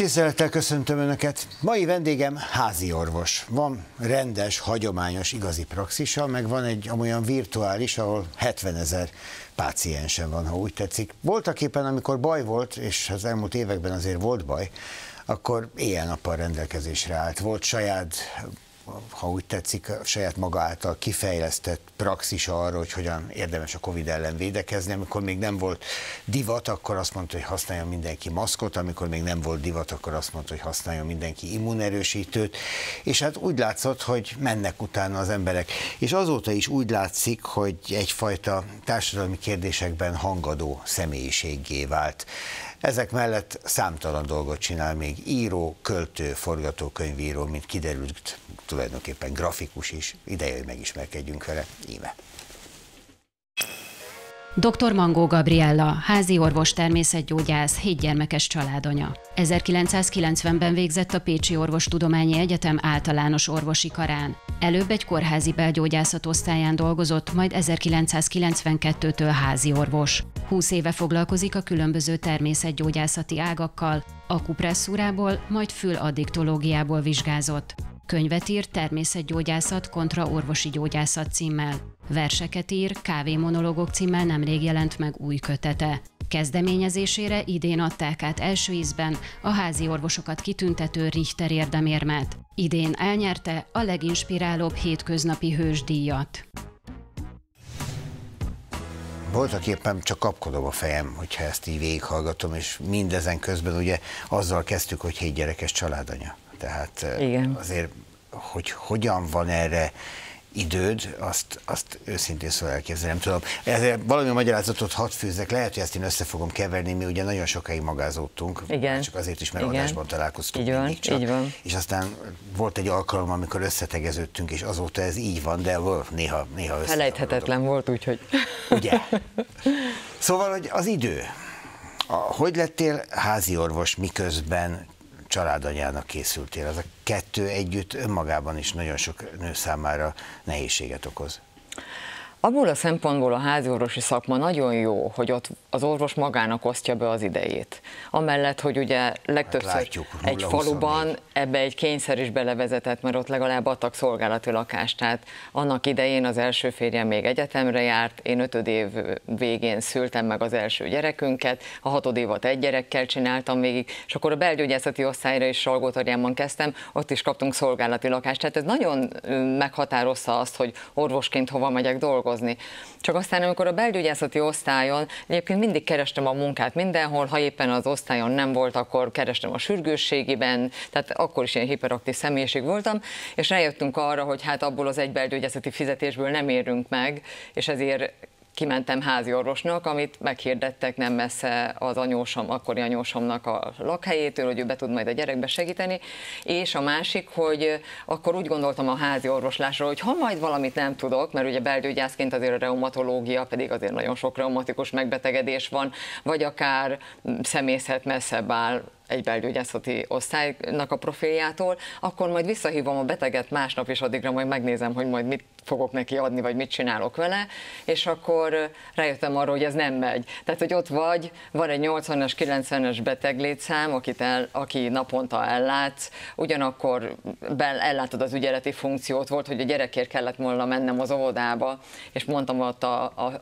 Tisztelettel köszöntöm Önöket! Mai vendégem házi orvos. Van rendes, hagyományos, igazi praxisa, meg van egy amolyan virtuális, ahol 70 000 páciensen van, ha úgy tetszik. Voltak éppen, amikor baj volt, és az elmúlt években azért volt baj, akkor éjjel-nappal rendelkezésre állt. Volt saját, ha úgy tetszik, saját maga által kifejlesztett praxisa arra, hogy hogyan érdemes a Covid ellen védekezni. Amikor még nem volt divat, akkor azt mondta, hogy használjon mindenki maszkot, amikor még nem volt divat, akkor azt mondta, hogy használjon mindenki immunerősítőt, és hát úgy látszott, hogy mennek utána az emberek. És azóta is úgy látszik, hogy egyfajta társadalmi kérdésekben hangadó személyiséggé vált. Ezek mellett számtalan dolgot csinál még, író, költő, forgatókönyvíró, mint kiderült, tulajdonképpen grafikus is. Ideje, hogy megismerkedjünk vele. Íme. Dr. Mangó Gabriella, házi orvos, természetgyógyász, 7 gyermekes családanya. 1990-ben végzett a Pécsi Orvostudományi Egyetem általános orvosi karán. Előbb egy kórházi belgyógyászat osztályán dolgozott, majd 1992-től házi orvos. 20 éve foglalkozik a különböző természetgyógyászati ágakkal, akupresszúrából, majd füladdiktológiából vizsgázott. Könyvet ír Természetgyógyászat kontra orvosi gyógyászat címmel. Verseket ír, Kávémonológok címmel nemrég jelent meg új kötete. Kezdeményezésére idén adták át első ízben a házi orvosokat kitüntető Richter érdemérmet. Idén elnyerte a leginspirálóbb hétköznapi hős díjat. Voltak éppen csak kapkodom a fejem, hogyha ezt így végighallgatom, és mindezen közben ugye azzal kezdtük, hogy 7 gyerekes családanya. Tehát igen. Azért, hogy hogyan van erre időd, azt őszintén szóval elképzelni nem tudom. Ezért valami magyarázatot hadd fűzzek, lehet, hogy ezt én össze fogom keverni, mi ugye nagyon sokáig magázódtunk, igen. Csak azért is, mert igen. Adásban találkoztunk. Így van, csak. Így van. És aztán volt egy alkalom, amikor összetegeződtünk, és azóta ez így van, de néha össze. Felejthetetlen volt, úgyhogy. Ugye? Szóval, hogy az idő. Hogy lettél házi orvos, miközben családanyának készültél? Az a kettő együtt önmagában is nagyon sok nő számára nehézséget okoz. Abból a szempontból a háziorvosi szakma nagyon jó, hogy ott az orvos magának osztja be az idejét. Amellett, hogy ugye legtöbbször látjuk, egy faluban ebbe egy kényszer is belevezetett, mert ott legalább adtak szolgálati lakást. Tehát annak idején az első férjem még egyetemre járt, én 5. év végén szültem meg az első gyerekünket, a 6. évat 1 gyerekkel csináltam végig, és akkor a belgyógyászati osztályra is Salgótarjánban kezdtem, ott is kaptunk szolgálati lakást. Tehát ez nagyon meghatározta azt, hogy orvosként hova megyek dolgozni. Csak aztán, amikor a belgyógyászati osztályon, egyébként mindig kerestem a munkát mindenhol, ha éppen az osztályon nem volt, akkor kerestem a sürgősségiben, tehát akkor is ilyen hiperaktív személyiség voltam, és rájöttünk arra, hogy hát abból az egy belgyógyászati fizetésből nem érünk meg, és ezért kimentem házi orvosnak, amit meghirdettek nem messze az anyósom, akkori anyósomnak a lakhelyétől, hogy ő be tud majd a gyerekbe segíteni, és a másik, hogy akkor úgy gondoltam a házi orvoslásra, hogy ha majd valamit nem tudok, mert ugye belgyógyászként azért a reumatológia, pedig azért nagyon sok reumatikus megbetegedés van, vagy akár szemészet messzebb áll egy belgyógyászati osztálynak a profiljától, akkor majd visszahívom a beteget másnap, és addigra majd megnézem, hogy majd mit fogok neki adni, vagy mit csinálok vele, és akkor rájöttem arra, hogy ez nem megy. Tehát, hogy ott vagy, van egy 80-as, 90-es beteglétszám, aki naponta ellátsz, ugyanakkor ellátod az ügyeleti funkciót, volt, hogy a gyerekért kellett volna mennem az óvodába, és mondtam ott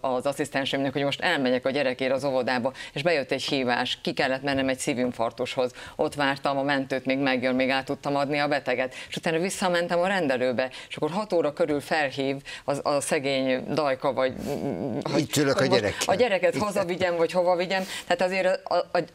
az asszisztensemnek, hogy most elmegyek a gyerekért az óvodába, és bejött egy hívás, ki kellett mennem egy szívinfarktushoz. Ott vártam a mentőt, még megjön, még át tudtam adni a beteget. És utána visszamentem a rendelőbe, és akkor 6 óra körül felhív a szegény Dajka, vagy itt ülök a gyerek. A gyereket hazavigyem, vagy hova vigyem. Tehát azért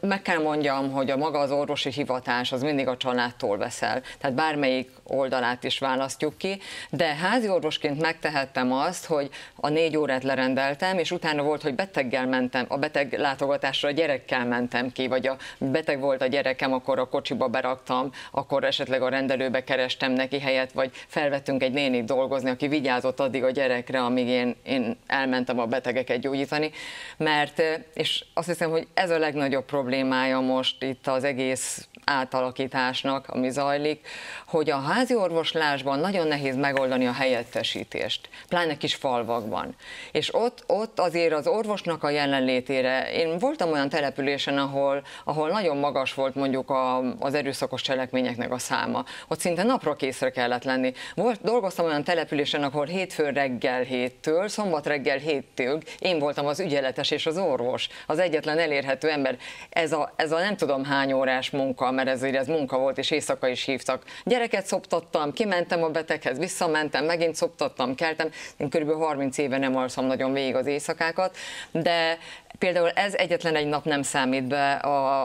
meg kell mondjam, hogy a maga az orvosi hivatás az mindig a családtól veszel. Tehát bármelyik oldalát is választjuk ki, de házi orvosként megtehettem azt, hogy a 4 órát lerendeltem, és utána volt, hogy beteggel mentem, a beteg látogatásra a gyerekkel mentem ki, vagy a beteg volt a gyerekem, akkor a kocsiba beraktam, akkor esetleg a rendelőbe kerestem neki helyet, vagy felvettünk egy nénit dolgozni, aki vigyázott addig a gyerekre, amíg én elmentem a betegeket gyógyítani, mert, és azt hiszem, hogy ez a legnagyobb problémája most itt az egész átalakításnak, ami zajlik, hogy a házi orvoslásban nagyon nehéz megoldani a helyettesítést, pláne kis falvakban. És ott azért az orvosnak a jelenlétére, én voltam olyan településen, ahol nagyon magas volt mondjuk az erőszakos cselekményeknek a száma. Ott szinte napra készre kellett lenni. Dolgoztam olyan településen, ahol hétfőn reggel 7-től, szombat reggel 7-től én voltam az ügyeletes és az orvos, az egyetlen elérhető ember. Ez a nem tudom hány órás munka, mert ez munka volt, és éjszaka is hívtak. Gyereket szoptattam, kimentem a beteghez, visszamentem, megint szoptattam, keltem. Én körülbelül 30 éve nem alszom nagyon végig az éjszakákat, de például ez egyetlen egy nap nem számít be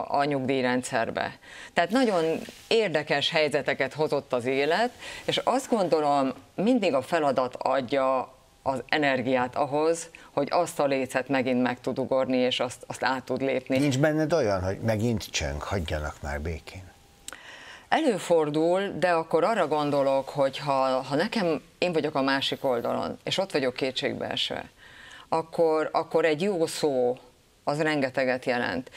a nyugdíjrendszerbe. Tehát nagyon érdekes helyzeteket hozott az élet, és azt gondolom, mindig a feladat adja az energiát ahhoz, hogy azt a lécet megint meg tud ugorni, és azt át tud lépni. Nincs benned olyan, hogy megint csöng, hagyjanak már békén? Előfordul, de akkor arra gondolok, hogy ha nekem, én vagyok a másik oldalon, és ott vagyok kétségbeesve, akkor egy jó szó az rengeteget jelent.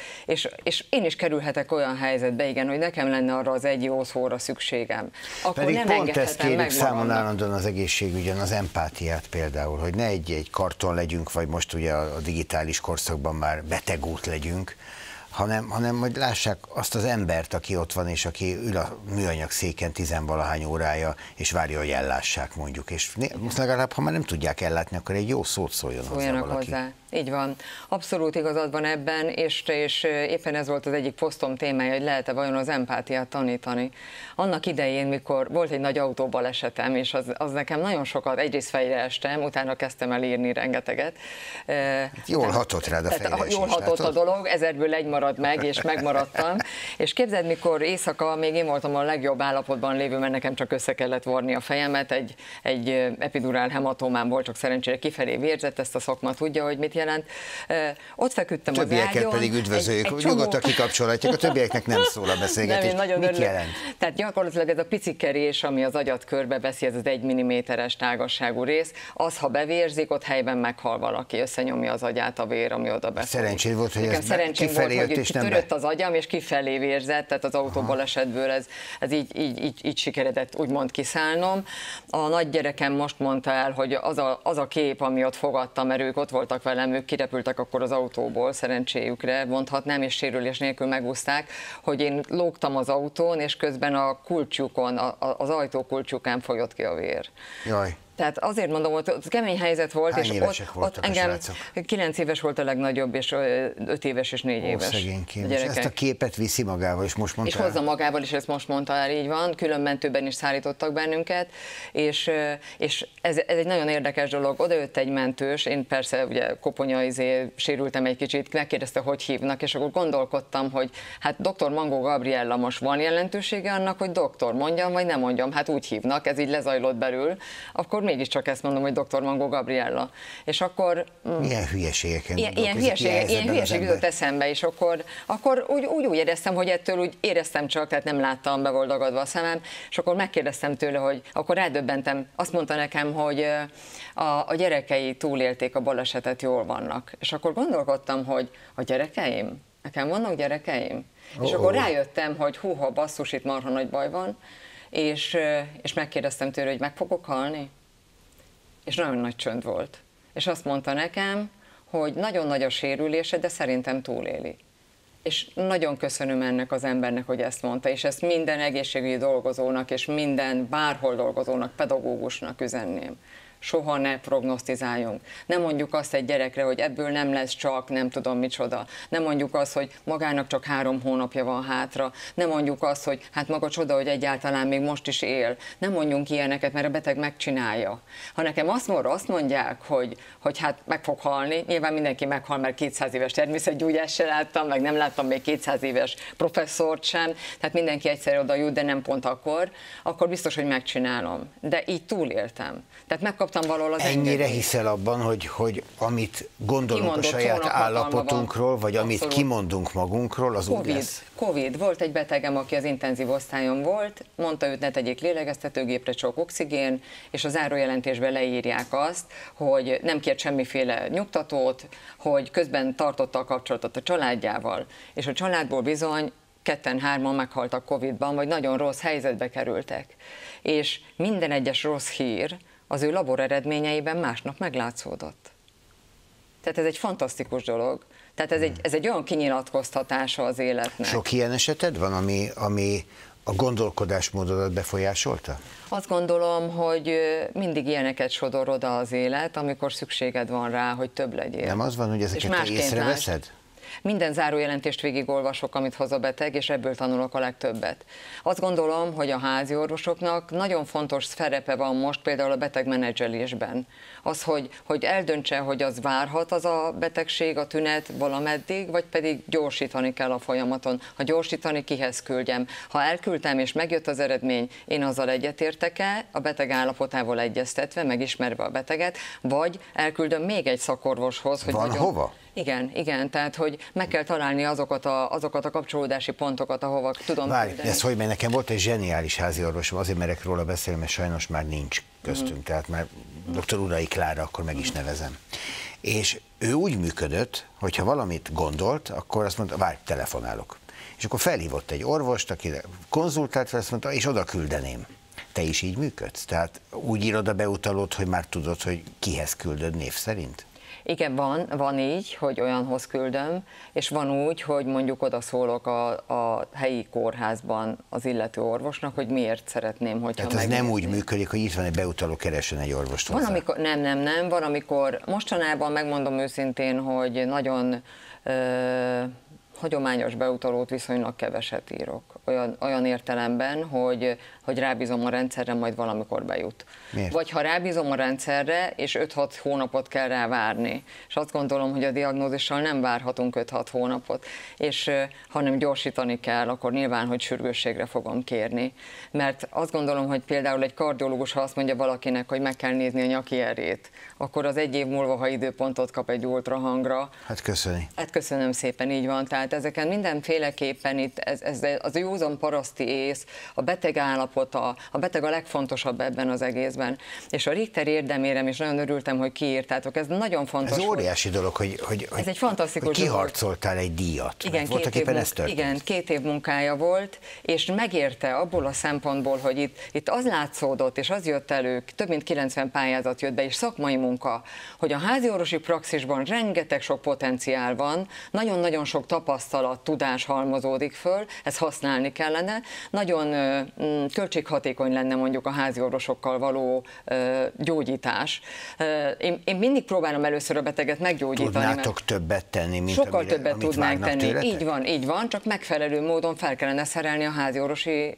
És én is kerülhetek olyan helyzetbe, igen, hogy nekem lenne arra az egy jó szóra szükségem. Akkor pedig nem pont ezt kérjük számon állandóan az egészségügyen, az empátiát például, hogy ne egy karton legyünk, vagy most ugye a digitális korszakban már betegút legyünk, hanem hogy lássák azt az embert, aki ott van, és aki ül a műanyag széken 10-valahány órája, és várja, hogy ellássák mondjuk. És most legalább, ha már nem tudják ellátni, akkor egy jó szót szóljon hozzá valaki. Így van. Abszolút igazad van ebben, és éppen ez volt az egyik posztom témája, hogy lehet-e vajon az empátiát tanítani. Annak idején, mikor volt egy nagy autóbalesetem, és az nekem nagyon sokat, egyrészt fejre estem, utána kezdtem el írni rengeteget. Jól hatott rád a fejlesés. Jól hatott a dolog, 1000-ből egy maradt meg, és megmaradtam. És képzeld, mikor éjszaka még én voltam a legjobb állapotban lévő, mert nekem csak össze kellett vorni a fejemet, egy epidurál hematomám volt, csak szerencsére kifelé vérzett, ezt a szakma tudja, hogy mit jelent. Ott feküdtem az ágyon. Többieket pedig üdvözöljük, nyugodtan kikapcsolhatják, a többieknek nem szól a beszélgetés. Nem, mit jelent? Tehát gyakorlatilag ez a picikerés, ami az agyat körbe veszi, ez az 1 mm-es tágasságú rész, az, ha bevérzik, ott helyben meghal valaki, összenyomja az agyát a vér, ami oda befolyik. Szerencsém volt, hogy kitörött az agyam, és kifelé vérzett, tehát az autóbalesetből ez így sikeredett úgymond kiszállnom. A nagygyerekem most mondta el, hogy az a kép, ami ott fogadtam, mert ők ott voltak velem, ők kirepültek akkor az autóból, szerencséjükre mondhatnám, és sérülés nélkül megúszták, hogy én lógtam az autón, és közben a kulcsukon, az ajtó kulcsukán fogyott ki a vér. Jaj. Tehát azért mondom, hogy ott kemény helyzet volt. Hány és ott engem 9 éves volt a legnagyobb, és 5 éves és 4 éves gyerekek. Ezt a képet viszi magával, és most mondta. És hozza magával, és ezt most mondta el, így van. Külön mentőben is szállítottak bennünket, és ez egy nagyon érdekes dolog. Oda jött egy mentős, én persze ugye sérültem egy kicsit, megkérdezte, hogy hívnak, és akkor gondolkodtam, hogy hát Dr. Mangó Gabriella, most van jelentősége annak, hogy doktor mondjam, vagy nem mondjam, hát úgy hívnak, ez így lezajlott belül, akkor mégiscsak ezt mondom, hogy Dr. Mangó Gabriella. És akkor... Milyen hülyeségeken ilyen hülyeség jutott eszembe, és akkor úgy éreztem, hogy ettől úgy éreztem csak, tehát nem láttam, be volt dagadva a szemem, és akkor megkérdeztem tőle, hogy akkor rádöbbentem, azt mondta nekem, hogy a gyerekei túlélték a balesetet, jól vannak. És akkor gondolkodtam, hogy a gyerekeim? Nekem vannak gyerekeim? Oh-oh. És akkor rájöttem, hogy húha, basszus, itt marha nagy baj van, és megkérdeztem tőle, hogy meg fogok halni? És nagyon nagy csönd volt. És azt mondta nekem, hogy nagyon nagy a sérülése, de szerintem túléli. És nagyon köszönöm ennek az embernek, hogy ezt mondta, és ezt minden egészségügyi dolgozónak, és minden bárhol dolgozónak, pedagógusnak üzenném. Soha ne prognosztizáljunk. Nem mondjuk azt egy gyerekre, hogy ebből nem lesz csak nem tudom micsoda. Nem mondjuk azt, hogy magának csak 3 hónapja van hátra. Nem mondjuk azt, hogy hát maga csoda, hogy egyáltalán még most is él. Nem mondjunk ilyeneket, mert a beteg megcsinálja. Ha nekem azt mondják, hogy hát meg fog halni, nyilván mindenki meghal, mert 200 éves természetgyógyást se láttam, meg nem láttam még 200 éves professzort sem, tehát mindenki egyszer oda jut, de nem pont akkor biztos, hogy megcsinálom. De így túléltem. Tehát megkaptam utamvaló az ennyire hiszel abban, hogy amit gondolunk kimondott a saját állapotunkról, vagy amit kimondunk magunkról, az úgy lesz. Covid. Volt egy betegem, aki az intenzív osztályon volt, mondta, őt ne tegyék lélegeztetőgépre, csak oxigén, és a zárójelentésben leírják azt, hogy nem kért semmiféle nyugtatót, hogy közben tartotta a kapcsolatot a családjával, és a családból bizony ketten-hárman meghaltak Covid-ban, vagy nagyon rossz helyzetbe kerültek. És minden egyes rossz hír az ő labor eredményeiben másnap meglátszódott. Tehát ez egy fantasztikus dolog. Tehát ez egy olyan kinyilatkoztatása az életnek. Sok ilyen eseted van, ami a gondolkodásmódodat befolyásolta? Azt gondolom, hogy mindig ilyeneket sodor oda az élet, amikor szükséged van rá, hogy több legyél. Nem az van, hogy ezeket te észreveszed? Minden zárójelentést végigolvasok, amit hoz a beteg, és ebből tanulok a legtöbbet. Azt gondolom, hogy a házi orvosoknak nagyon fontos szerepe van most például a betegmenedzselésben. Az, hogy eldöntse, hogy az várhat az a betegség, a tünet valameddig, vagy pedig gyorsítani kell a folyamaton. Ha gyorsítani, kihez küldjem? Ha elküldtem és megjött az eredmény, én azzal egyetértek-e, a beteg állapotával egyeztetve, megismerve a beteget, vagy elküldöm még egy szakorvoshoz, hogy hova? Igen, igen, tehát hogy meg kell találni azokat a kapcsolódási pontokat, ahova tudom. Várj, ez hogy, mert nekem volt egy zseniális háziorvosom, azért merek róla beszélni, mert sajnos már nincs köztünk, tehát már dr. Urai Klára, akkor meg is nevezem. És ő úgy működött, hogy ha valamit gondolt, akkor azt mondta, várj, telefonálok. És akkor felhívott egy orvost, aki konzultált, azt mondta, és oda küldeném. Te is így működsz? Tehát úgy írod a beutalót, hogy már tudod, hogy kihez küldöd név szerint? Igen, van így, hogy olyanhoz küldöm, és van úgy, hogy mondjuk oda szólok a helyi kórházban az illető orvosnak, hogy miért szeretném, hogyha megnézni. Tehát ez nem úgy működik, hogy itt van egy beutaló, keresen egy orvost hozzá. Nem. Van, amikor mostanában megmondom őszintén, hogy nagyon hagyományos beutalót viszonylag keveset írok. Olyan értelemben, hogy rábízom a rendszerre, majd valamikor bejut. Miért? Vagy ha rábízom a rendszerre, és 5-6 hónapot kell rá várni. És azt gondolom, hogy a diagnózissal nem várhatunk 5-6 hónapot. És ha nem gyorsítani kell, akkor nyilván, hogy sürgősségre fogom kérni. Mert azt gondolom, hogy például egy kardiológus, ha azt mondja valakinek, hogy meg kell nézni a nyaki erét, akkor az egy év múlva, ha időpontot kap egy ultrahangra. Hát köszönöm. Hát köszönöm szépen, így van. Tehát ezeken mindenféleképpen itt az józan paraszti ész, a beteg állapota, a beteg a legfontosabb ebben az egészben. És a Richter érdemérem is, nagyon örültem, hogy kiírtátok, ez nagyon fontos. Ez óriási dolog, ez egy fantasztikus dolog. Kiharcoltál egy díjat. Igen, két év munkája volt, és megérte abból a szempontból, hogy itt az látszódott, és az jött elő, több mint 90 pályázat jött be, és szakmai munka, hogy a háziorvosi praxisban rengeteg sok potenciál van, nagyon-nagyon sok tapasztalat, tudás halmozódik föl, ez használni kellene. Nagyon költséghatékony lenne mondjuk a háziorvosokkal való gyógyítás. Én mindig próbálom először a beteget meggyógyítani. Tudnátok többet tenni, mint sokkal többet tudnánk tenni. Tőletek? Így van, csak megfelelő módon fel kellene szerelni a háziorvosi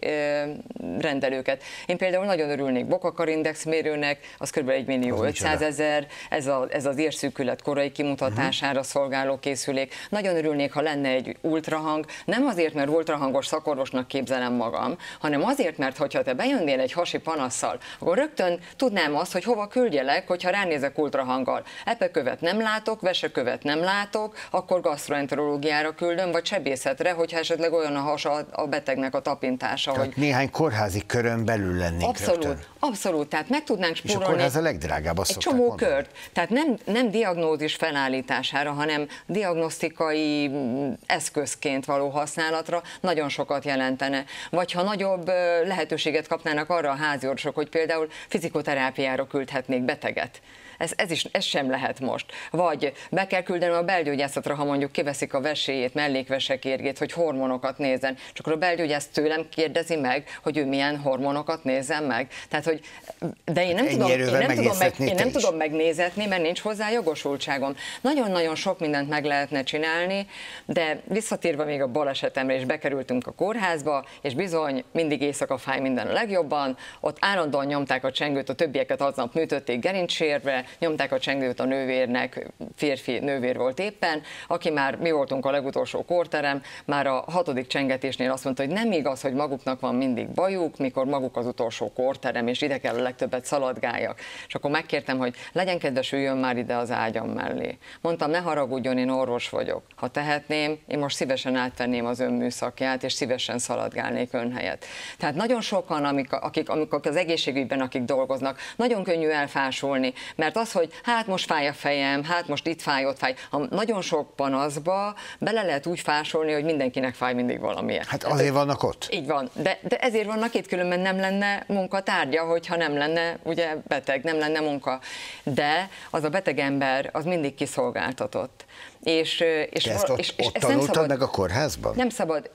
rendelőket. Én például nagyon örülnék Bokakar-index mérőnek, az kb. 1.500.000, ez az érszűkület korai kimutatására szolgáló készülék. Nagyon örülnék, ha lenne egy ultrahang, nem azért, mert ultrahangos szakorvosnak képzelem magam, hanem azért, mert hogyha te bejönnél egy hasi panasszal, akkor rögtön tudnám azt, hogy hova küldjelek, hogyha ránézek ultrahanggal. Epekövet nem látok, vesekövet nem látok, akkor gasztroenterológiára küldöm, vagy sebészetre, hogyha esetleg olyan a hasa a betegnek a tapintása. Tehát hogy néhány kórházi körön belül lennénk. Abszolút, rögtön. Abszolút, tehát meg tudnánk spórolni. És a kórház a legdrágább, azt szokták mondani. Egy csomó kört, tehát nem diagnózis felállítására, hanem diagnosztikai eszközként való használatra nagyon sokat jelentene. Vagy ha nagyobb lehetőséget kapnának arra a háziorvosok, hogy például fizikoterápiára küldhetnék beteget. Ez sem lehet most. Vagy be kell küldenem a belgyógyászatra, ha mondjuk kiveszik a veséjét, mellékvesekérgét, hogy hormonokat nézzen. És akkor a belgyógyász tőlem kérdezi meg, hogy ő milyen hormonokat nézzen meg. Tehát, hogy, de én nem tudom megnézetni, mert nincs hozzá jogosultságom. Nagyon-nagyon sok mindent meg lehetne csinálni, de visszatérve még a balesetemre, és bekerültünk a kórházba, és bizony mindig éjszaka fáj minden a legjobban, ott állandóan nyomták a csengőt, a többieket aznap műtötték gerincsérve, nyomták a csengőt a nővérnek, férfi nővér volt éppen, aki már, mi voltunk a legutolsó kórterem, már a 6. csengetésnél azt mondta, hogy nem igaz, hogy maguknak van mindig bajuk, mikor maguk az utolsó kórterem, és ide kell a legtöbbet szaladgáljak. És akkor megkértem, hogy legyen kedves, üljön már ide az ágyam mellé. Mondtam, ne haragudjon, én orvos vagyok. Ha tehetném, én most szívesen átvenném az ön műszakját, és szívesen szaladgálnék ön helyett. Tehát nagyon sokan, akik az egészségügyben, akik dolgoznak, nagyon könnyű elfásulni, mert az, hogy hát most fáj a fejem, hát most itt fáj, ott fáj, nagyon sok panaszba bele lehet úgy fásolni, hogy mindenkinek fáj mindig valamiért. Hát azért vannak ott. Így van, de ezért vannak itt, különben nem lenne munkatárgya, hogyha nem lenne ugye beteg, nem lenne munka. De az a beteg ember, az mindig kiszolgáltatott. És ott tanultad meg a kórházban? Nem szabad.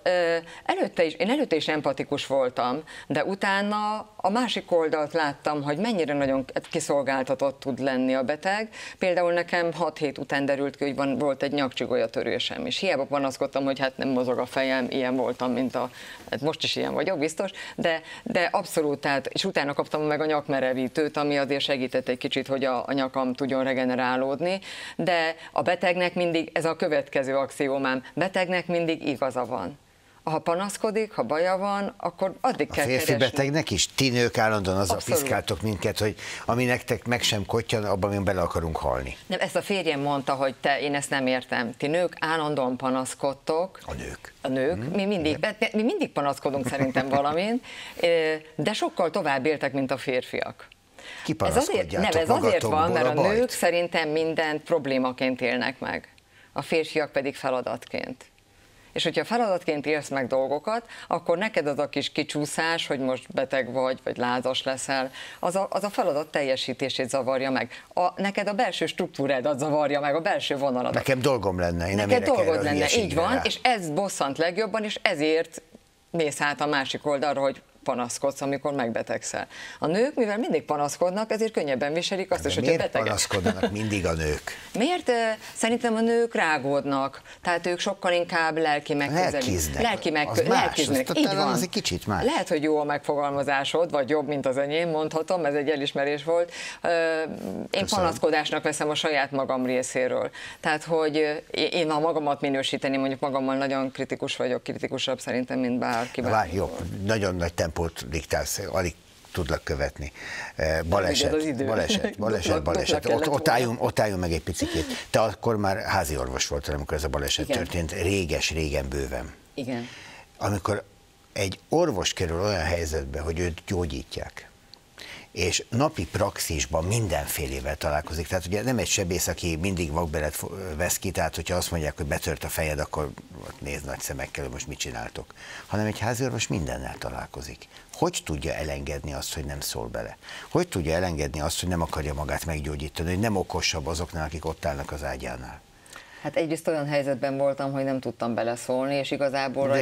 Én előtte is empatikus voltam, de utána a másik oldalt láttam, hogy mennyire nagyon kiszolgáltatott tud lenni a beteg. Például nekem 6 hét után derült ki, hogy volt egy nyakcsigolyatörésem, és hiába panaszkodtam, hogy hát nem mozog a fejem, ilyen voltam, mint a... Hát most is ilyen vagyok, biztos, de abszolút, tehát, és utána kaptam meg a nyakmerevítőt, ami azért segített egy kicsit, hogy a nyakam tudjon regenerálódni, de a betegnek mindig ez a következő axiómám, betegnek mindig igaza van. Ha panaszkodik, ha baja van, akkor addig kell keresni. A férfi betegnek is? Ti nők állandóan azzal piszkáltok minket, hogy ami nektek meg sem kottyan, abban mi bele akarunk halni. Nem, ezt a férjem mondta, hogy te, én ezt nem értem. Ti nők állandóan panaszkodtok. A nők. A nők. Mi mindig panaszkodunk szerintem valamin, de sokkal tovább éltek, mint a férfiak. Ez azért van, mert a nők szerintem mindent problémaként élnek meg, a férfiak pedig feladatként. És hogyha feladatként élsz meg dolgokat, akkor neked az a kis kicsúszás, hogy most beteg vagy, vagy lázas leszel, az a feladat teljesítését zavarja meg. Neked a belső struktúrádat zavarja meg, a belső vonaladat. Nekem dolgom lenne, én nem érek erre a hülyeségre. Így van, és ez bosszant legjobban, és ezért mész hát a másik oldalra, hogy panaszkodsz, amikor megbetegszel. A nők, mivel mindig panaszkodnak, ezért könnyebben viselik azt is, hogy betegek. Miért panaszkodnak mindig a nők? Miért? Szerintem a nők rágódnak, tehát ők sokkal inkább lelki megközelítések. Lelkiznek. Így van. Az egy kicsit más. Lehet, hogy jó a megfogalmazásod, vagy jobb, mint az enyém, mondhatom, ez egy elismerés volt. Én panaszkodásnak veszem a saját magam részéről. Tehát, hogy én ha magamat minősíteni, mondjuk magammal nagyon kritikus vagyok, kritikusabb szerintem, mint bárkivel. Jó, nagyon nagy tempót diktálsz, alig tudlak követni. Baleset. Ott álljunk meg egy picikét. Te akkor már házi orvos voltál, amikor ez a baleset történt, régen bőven. Igen. Amikor egy orvos kerül olyan helyzetbe, hogy őt gyógyítják, és napi praxisban mindenfélével találkozik. Tehát ugye nem egy sebész, aki mindig vakbelet vesz ki, tehát hogyha azt mondják, hogy betört a fejed, akkor nézd nagy szemekkel, hogy most mit csináltok. Hanem egy háziorvos mindennel találkozik. Hogy tudja elengedni azt, hogy nem szól bele? Hogy tudja elengedni azt, hogy nem akarja magát meggyógyítani, hogy nem okosabb azoknál, akik ott állnak az ágyánál? Hát egyrészt olyan helyzetben voltam, hogy nem tudtam beleszólni, és igazából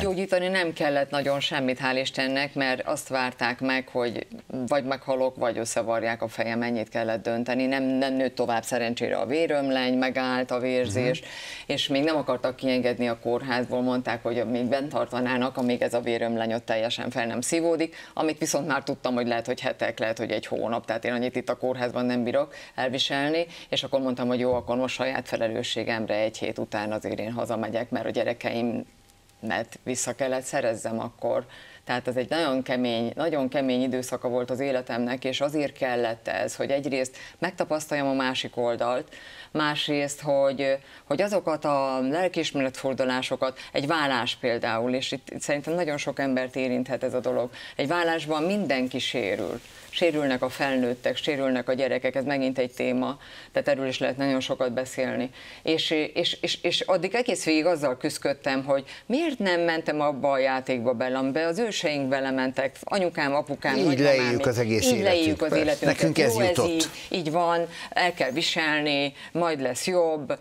gyógyítani nem kellett nagyon semmit, hál' Istennek, mert azt várták meg, hogy vagy meghalok, vagy összevarják a fejem, ennyit kellett dönteni. Nem nőtt tovább szerencsére a vérömleny, megállt a vérzés, és még nem akartak kiengedni a kórházból, mondták, hogy még bent tartanának, amíg ez a vérömleny ott teljesen fel nem szívódik, amit viszont már tudtam, hogy lehet, hogy hetek, lehet, hogy egy hónap, tehát én annyit itt a kórházban nem bírok elviselni, és akkor mondtam, hogy jó, akkor most saját felelősségemre egy hét után azért én hazamegyek, mert a gyerekeimet vissza kellett szerezzem akkor. Tehát ez egy nagyon kemény időszaka volt az életemnek, és azért kellett ez, hogy egyrészt megtapasztaljam a másik oldalt, másrészt, hogy azokat a lelkiismeretfordulásokat, egy vállás például, és itt szerintem nagyon sok embert érinthet ez a dolog, egy vállásban mindenki sérül. Sérülnek a felnőttek, sérülnek a gyerekek, ez megint egy téma, tehát erről is lehet nagyon sokat beszélni. És addig egész végig azzal küzdködtem, hogy miért nem mentem abba a játékba bele, amiben az őseink belementek, anyukám, apukám, így leéljük az egész életünket. Nekünk ez jutott. Így van, el kell viselni, majd lesz jobb,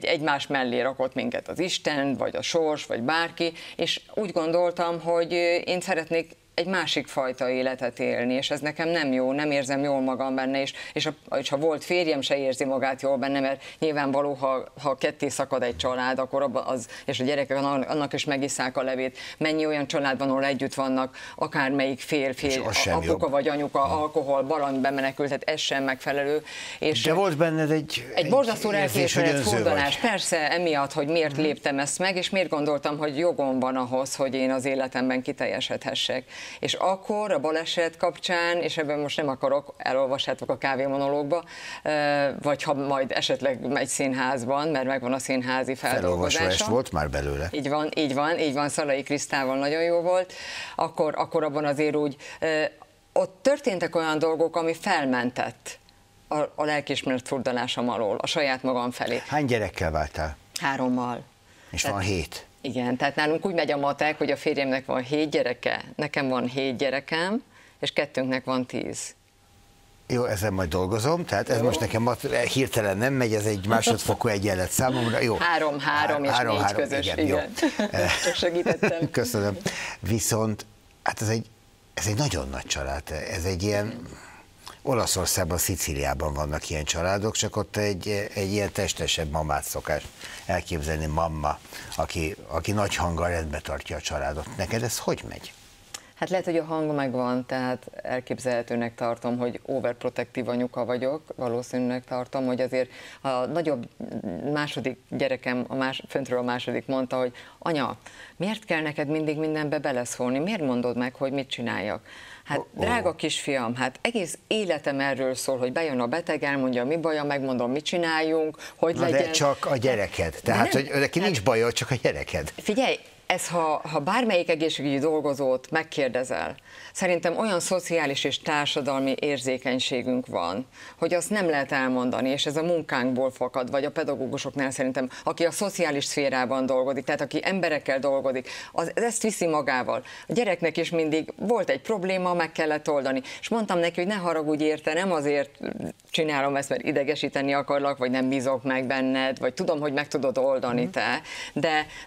egymás mellé rakott minket az Isten, vagy a sors, vagy bárki, és úgy gondoltam, hogy én szeretnék egy másik fajta életet élni, és ez nekem nem jó, nem érzem jól magam benne, és ha volt férjem, se érzi magát jól benne, mert nyilvánvaló, ha ketté szakad egy család, akkor az, és a gyerekek annak is megisszák a levét. Mennyi olyan család van, ahol együtt vannak, akármelyik fél, apuka vagy anyuka, alkohol, barang bemenekült, tehát ez sem megfelelő. És de volt benned egy borzasztó elkésett fordulás. Persze, emiatt, hogy miért léptem ezt meg, és miért gondoltam, hogy jogom van ahhoz, hogy én az életemben kiteljesedhessek. És akkor a baleset kapcsán, és ebben most nem akarok, elolvassátok a kávémonológba, vagy ha majd esetleg megy színházban, mert megvan a színházi feldolgozása. Felolvasó volt már belőle. Így van, Szalai Krisztával nagyon jó volt. Akkor abban azért úgy, ott történtek olyan dolgok, ami felmentett a lelkiismeret furdalásom alól, a saját magam felé. Hány gyerekkel váltál? 3-mal. És tehát, van 7? Igen, tehát nálunk úgy megy a matek, hogy a férjemnek van 7 gyereke, nekem van 7 gyerekem, és 2-nknek van 10. Jó, ezen majd dolgozom, tehát ez jó. Most nekem hirtelen nem megy, ez egy másodfokú egyenlet számomra. Jó. 3-3 és 4 közös, igen. Csak segítettem. Köszönöm. Viszont, hát ez egy nagyon nagy család, ez egy ilyen... Olaszországban, Szicíliában vannak ilyen családok, csak ott egy ilyen testesebb mamát szokás elképzelni, mamma, aki nagy hanggal rendbe tartja a családot. Neked ez hogy megy? Hát lehet, hogy a hang megvan, tehát elképzelhetőnek tartom, hogy overprotektív anyuka vagyok, valószínűleg tartom, hogy azért a nagyobb második gyerekem föntről a második mondta, hogy anya, miért kell neked mindig mindenbe beleszólni, miért mondod meg, hogy mit csináljak? Hát drága kisfiam, hát egész életem erről szól, hogy bejön a beteg, elmondja, mi baja, megmondom, mit csináljunk, hogy na legyen. De csak a gyereked, tehát nem, hogy neki nincs baja, csak a gyereked. Figyelj, ez ha bármelyik egészségügyi dolgozót megkérdezel, szerintem olyan szociális és társadalmi érzékenységünk van, hogy azt nem lehet elmondani, és ez a munkánkból fakad, vagy a pedagógusoknál szerintem, aki a szociális szférában dolgozik, tehát aki emberekkel dolgozik, ezt viszi magával. A gyereknek is mindig volt egy probléma, meg kellett oldani, és mondtam neki, hogy ne haragudj érte, nem azért csinálom ezt, mert idegesíteni akarlak, vagy nem bízok meg benned, vagy tudom, hogy meg tudod oldani te,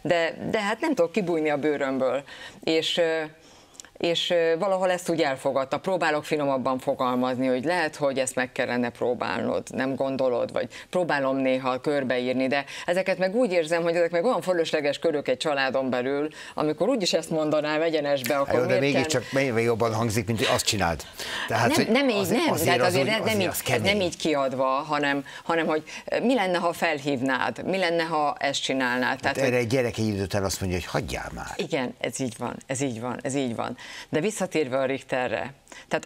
de hát nem tudok kibújni a bőrömből, és valahol ezt úgy elfogadta. Próbálok finomabban fogalmazni, hogy lehet, hogy ezt meg kellene próbálnod, nem gondolod, vagy próbálom néha körbeírni, de ezeket meg úgy érzem, hogy ezek meg olyan fölösleges körök egy családon belül, amikor úgyis ezt mondanám egyenesbe, akkor jó, de mégiscsak mennyivel jobban hangzik, mint hogy azt csináld. Tehát, nem így kiadva, hanem hogy mi lenne, ha felhívnád, mi lenne, ha ezt csinálnád. Tehát, erre egy gyerek egy időt el azt mondja, hogy hagyjál már. Igen, ez így van. De visszatérve a Richterre, tehát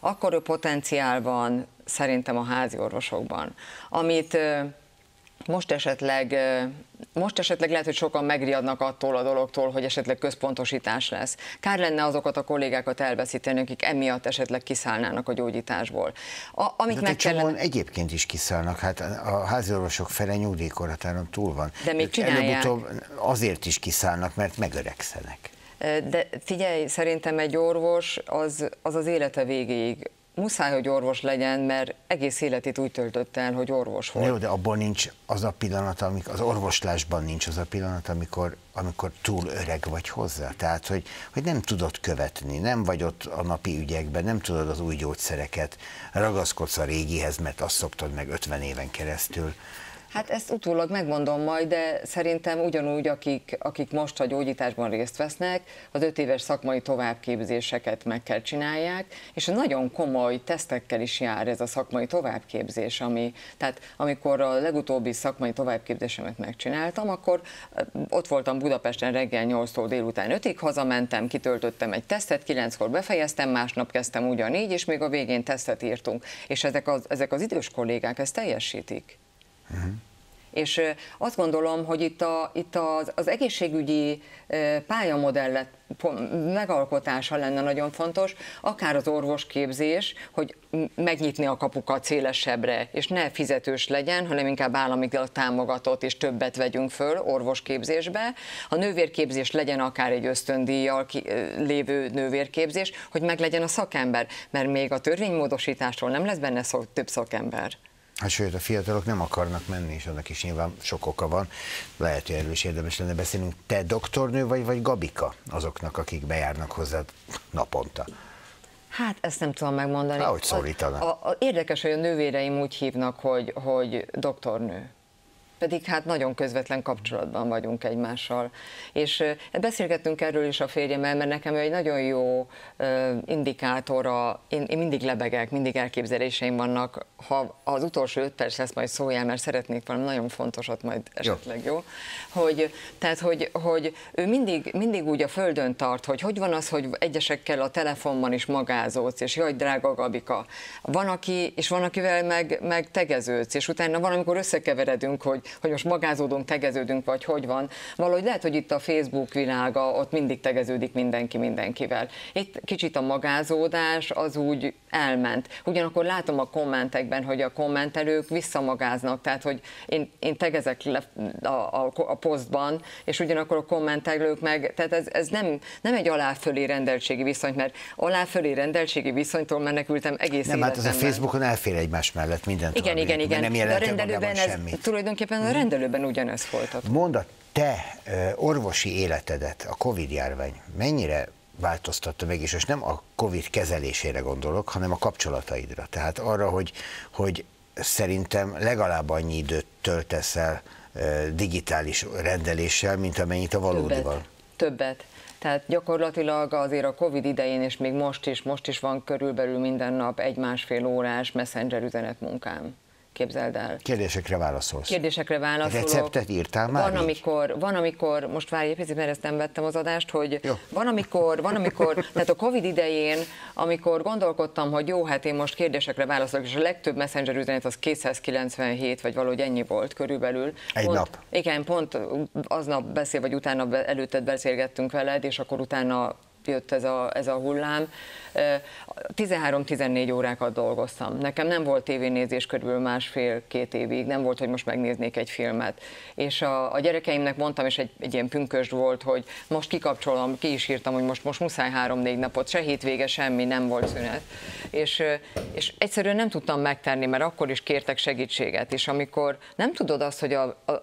akkor a potenciál van szerintem a házi orvosokban, amit most esetleg lehet, hogy sokan megriadnak attól a dologtól, hogy esetleg központosítás lesz. Kár lenne azokat a kollégákat elveszíteni, akik emiatt esetleg kiszállnának a gyógyításból. Egyébként is kiszállnak, hát a háziorvosok fele nyugdíjkorhatáron túl van. De még csinálják. Előbb-utóbb azért is kiszállnak, mert megöregszenek. De figyelj, szerintem egy orvos az élete végéig. Muszáj, hogy orvos legyen, mert egész életét úgy töltött el, hogy orvos volt. Jó, de abból nincs az a pillanat, az orvoslásban nincs az a pillanat, amikor túl öreg vagy hozzá. Tehát, hogy nem tudod követni, nem vagy ott a napi ügyekben, nem tudod az új gyógyszereket, ragaszkodsz a régihez, mert azt szoktad meg 50 éven keresztül. Hát ezt utólag megmondom majd, de szerintem ugyanúgy, akik most a gyógyításban részt vesznek, az 5 éves szakmai továbbképzéseket meg kell csinálják, és nagyon komoly tesztekkel is jár ez a szakmai továbbképzés, tehát amikor a legutóbbi szakmai továbbképzésemet megcsináltam, akkor ott voltam Budapesten reggel 8-tól délután 5-ig, hazamentem, kitöltöttem egy tesztet, 9-kor befejeztem, másnap kezdtem ugyanígy, és még a végén tesztet írtunk, és ezek az idős kollégák ezt teljesítik. És azt gondolom, hogy itt az egészségügyi pályamodellet megalkotása lenne nagyon fontos, akár az orvosképzés, hogy megnyitni a kapukat szélesebbre, és ne fizetős legyen, hanem inkább államilag támogatott, és többet vegyünk föl orvosképzésbe. A nővérképzés legyen akár egy ösztöndíjjal lévő nővérképzés, hogy meglegyen a szakember, mert még a törvénymódosításról nem lesz benne több szakember. Hát sőt, a fiatalok nem akarnak menni, és annak is nyilván sok oka van. Lehet, hogy erről is érdemes lenne beszélnünk. Te doktornő vagy Gabika azoknak, akik bejárnak hozzád naponta? Hát ezt nem tudom megmondani. Ahogy szólítanak. Érdekes, hogy a nővéreim úgy hívnak, hogy doktornő. Pedig hát nagyon közvetlen kapcsolatban vagyunk egymással. És beszélgettünk erről is a férjemmel, mert nekem ő egy nagyon jó indikátora, én mindig lebegek, mindig elképzeléseim vannak, ha az utolsó 5 perc lesz, majd szóljál, mert szeretnék valami nagyon fontosat majd esetleg, jó? Hogy ő mindig úgy a földön tart, hogy van az, hogy egyesekkel a telefonban is magázódsz, és jaj, drága Gabika, van akivel meg tegeződsz, és utána valamikor összekeveredünk, hogy most magázódunk, tegeződünk, vagy hogy van. Valahogy lehet, hogy itt a Facebook világa, ott mindig tegeződik mindenki mindenkivel. Itt kicsit a magázódás az úgy elment. Ugyanakkor látom a kommentekben, hogy a kommentelők visszamagáznak, tehát hogy én tegezek le a posztban, és ugyanakkor a kommentelők meg, tehát ez nem egy alá-fölé rendeltségi viszony, mert alá-fölé rendeltségi viszonytól menekültem egész életemben. Nem, hát az a Facebookon elfér egymás mellett mindent. Igen. Nem jelent. Tulajdonképpen a rendelőben ugyanez folytatott. Mondd a te orvosi életedet, a COVID-járvány mennyire változtatta meg, és nem a COVID kezelésére gondolok, hanem a kapcsolataidra. Tehát arra, hogy szerintem legalább annyi időt töltesz el digitális rendeléssel, mint amennyit a valódival. Többet. Tehát gyakorlatilag azért a COVID idején, és még most is van körülbelül minden nap 1–1,5 órás messenger üzenet munkám. Képzeld el. Kérdésekre válaszolsz. Kérdésekre válaszolok. Receptet írtál már? Van, amikor, most várj egy picit, mert ezt nem vettem az adást, hogy jó. Van, amikor, tehát a COVID idején, amikor gondolkodtam, hogy jó, hát én most kérdésekre válaszolok, és a legtöbb messenger üzenet az 297, vagy valahogy ennyi volt körülbelül. Egy nap. Igen, pont aznap vagy utána előtted beszélgettünk veled, és akkor utána jött ez a hullám. 13–14 órákat dolgoztam. Nekem nem volt tévénézés körülbelül 1,5–2 évig, nem volt, hogy most megnéznék egy filmet. És a gyerekeimnek mondtam, és egy ilyen pünkösd volt, hogy most kikapcsolom, ki is írtam, hogy most muszáj 3–4 napot, se hétvége, semmi, nem volt szünet. És egyszerűen nem tudtam megtenni, mert akkor is kértek segítséget. És amikor nem tudod azt, hogy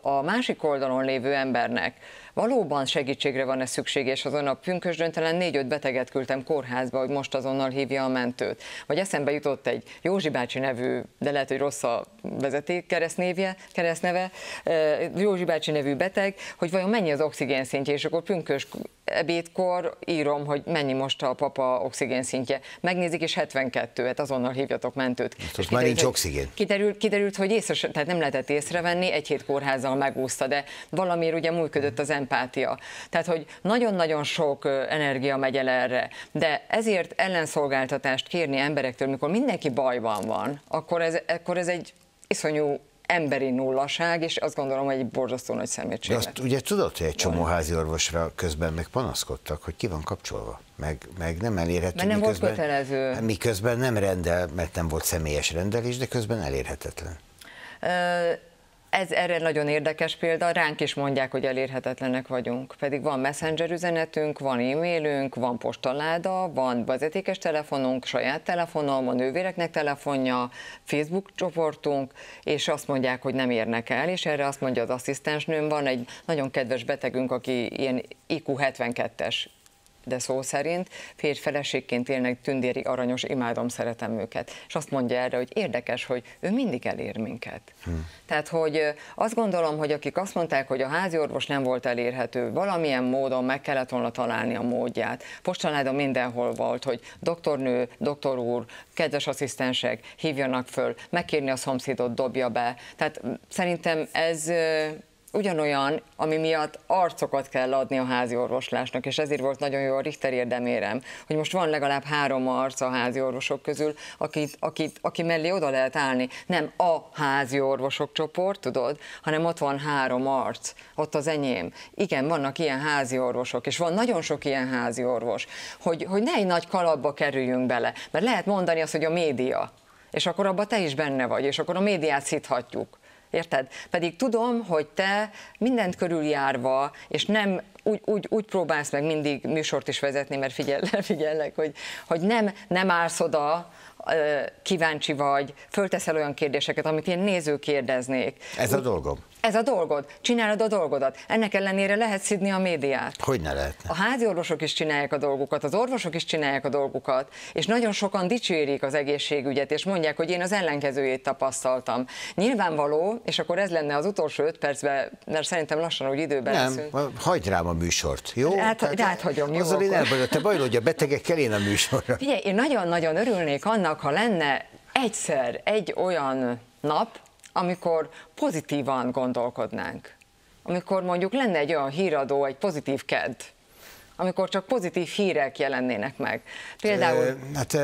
a másik oldalon lévő embernek valóban segítségre van-e szüksége, és azon a pünkösdön talán 4–5 beteget küldtem kórházba, hogy most azonnal hívja a mentőt. Vagy eszembe jutott egy Józsi bácsi nevű, de lehet, hogy rossz a vezeték keresztneve, Józsi bácsi nevű beteg, hogy vajon mennyi az oxigén szintje, és akkor pünkösd ebédkor írom, hogy mennyi most a papa oxigén szintje. Megnézik, és 72, hát azonnal hívjatok mentőt. És már nincs oxigén. Kiderült, hogy tehát nem lehetett észrevenni, egy hét kórházzal megúszta, de valamiért ugye működött az empátia. Tehát, hogy nagyon-nagyon sok energia megy el erre, de ezért ellenszolgáltatást kérni emberektől, mikor mindenki bajban van, akkor ez egy iszonyú emberi nullaság, és azt gondolom, hogy egy borzasztó nagy szemétség. Azt ugye tudod, hogy egy csomó házi orvosra közben meg panaszkodtak, hogy ki van kapcsolva, meg nem elérhető. Mert nem volt kötelező. Miközben nem rendel, mert nem volt személyes rendelés, de közben elérhetetlen. Ez erre nagyon érdekes példa, ránk is mondják, hogy elérhetetlenek vagyunk. Pedig van messenger üzenetünk, van e-mailünk, van postaláda, van vezetékes telefonunk, saját telefonom, a nővéreknek telefonja, Facebook csoportunk, és azt mondják, hogy nem érnek el, és erre azt mondja az asszisztensnőm, van egy nagyon kedves betegünk, aki ilyen IQ 72-es, de szó szerint férj-feleségként élnek, tündéri, aranyos, imádom, szeretem őket. És azt mondja erre, hogy érdekes, hogy ő mindig elér minket. Tehát, hogy azt gondolom, hogy akik azt mondták, hogy a háziorvos nem volt elérhető, valamilyen módon meg kellett volna találni a módját. Postaláda mindenhol volt, hogy doktornő, doktor úr, kedves asszisztensek, hívjanak föl, megkérni a szomszédot, dobja be. Tehát szerintem ez ugyanolyan, ami miatt arcokat kell adni a házi orvoslásnak, és ezért volt nagyon jó a Richter érdemérem, hogy most van legalább 3 arc a házi orvosok közül, aki mellé oda lehet állni. Nem a házi orvosok csoport, tudod, hanem ott van 3 arc, ott az enyém. Igen, vannak ilyen házi orvosok, és van nagyon sok ilyen házi orvos, hogy ne egy nagy kalapba kerüljünk bele, mert lehet mondani azt, hogy a média, és akkor abban te is benne vagy, és akkor a médiát szíthatjuk. Érted? Pedig tudom, hogy te mindent körüljárva, és nem úgy próbálsz meg mindig műsort is vezetni, mert figyellek, hogy nem állsz oda, kíváncsi vagy, fölteszel olyan kérdéseket, amit én nézők kérdeznék. Ez a dolgom. Ez a dolgod. Csinálod a dolgodat. Ennek ellenére lehet szidni a médiát. Hogyne lehetne. A házi orvosok is csinálják a dolgukat, az orvosok is csinálják a dolgukat, és nagyon sokan dicsérik az egészségügyet, és mondják, hogy én az ellenkezőjét tapasztaltam. Nyilvánvaló, és akkor ez lenne az utolsó 5 percben, mert szerintem lassan úgy időben leszünk. Nem, hagyd rám a műsort, jó? Áthagyom, jó? Azzal én elbajlott, bajlódj a betegekkel, én a műsorra. Figyelj, én nagyon-nagyon örülnék annak, ha lenne egyszer egy olyan nap, amikor pozitívan gondolkodnánk, amikor mondjuk lenne egy olyan híradó, egy pozitív kedd, amikor csak pozitív hírek jelennének meg. Például... Hát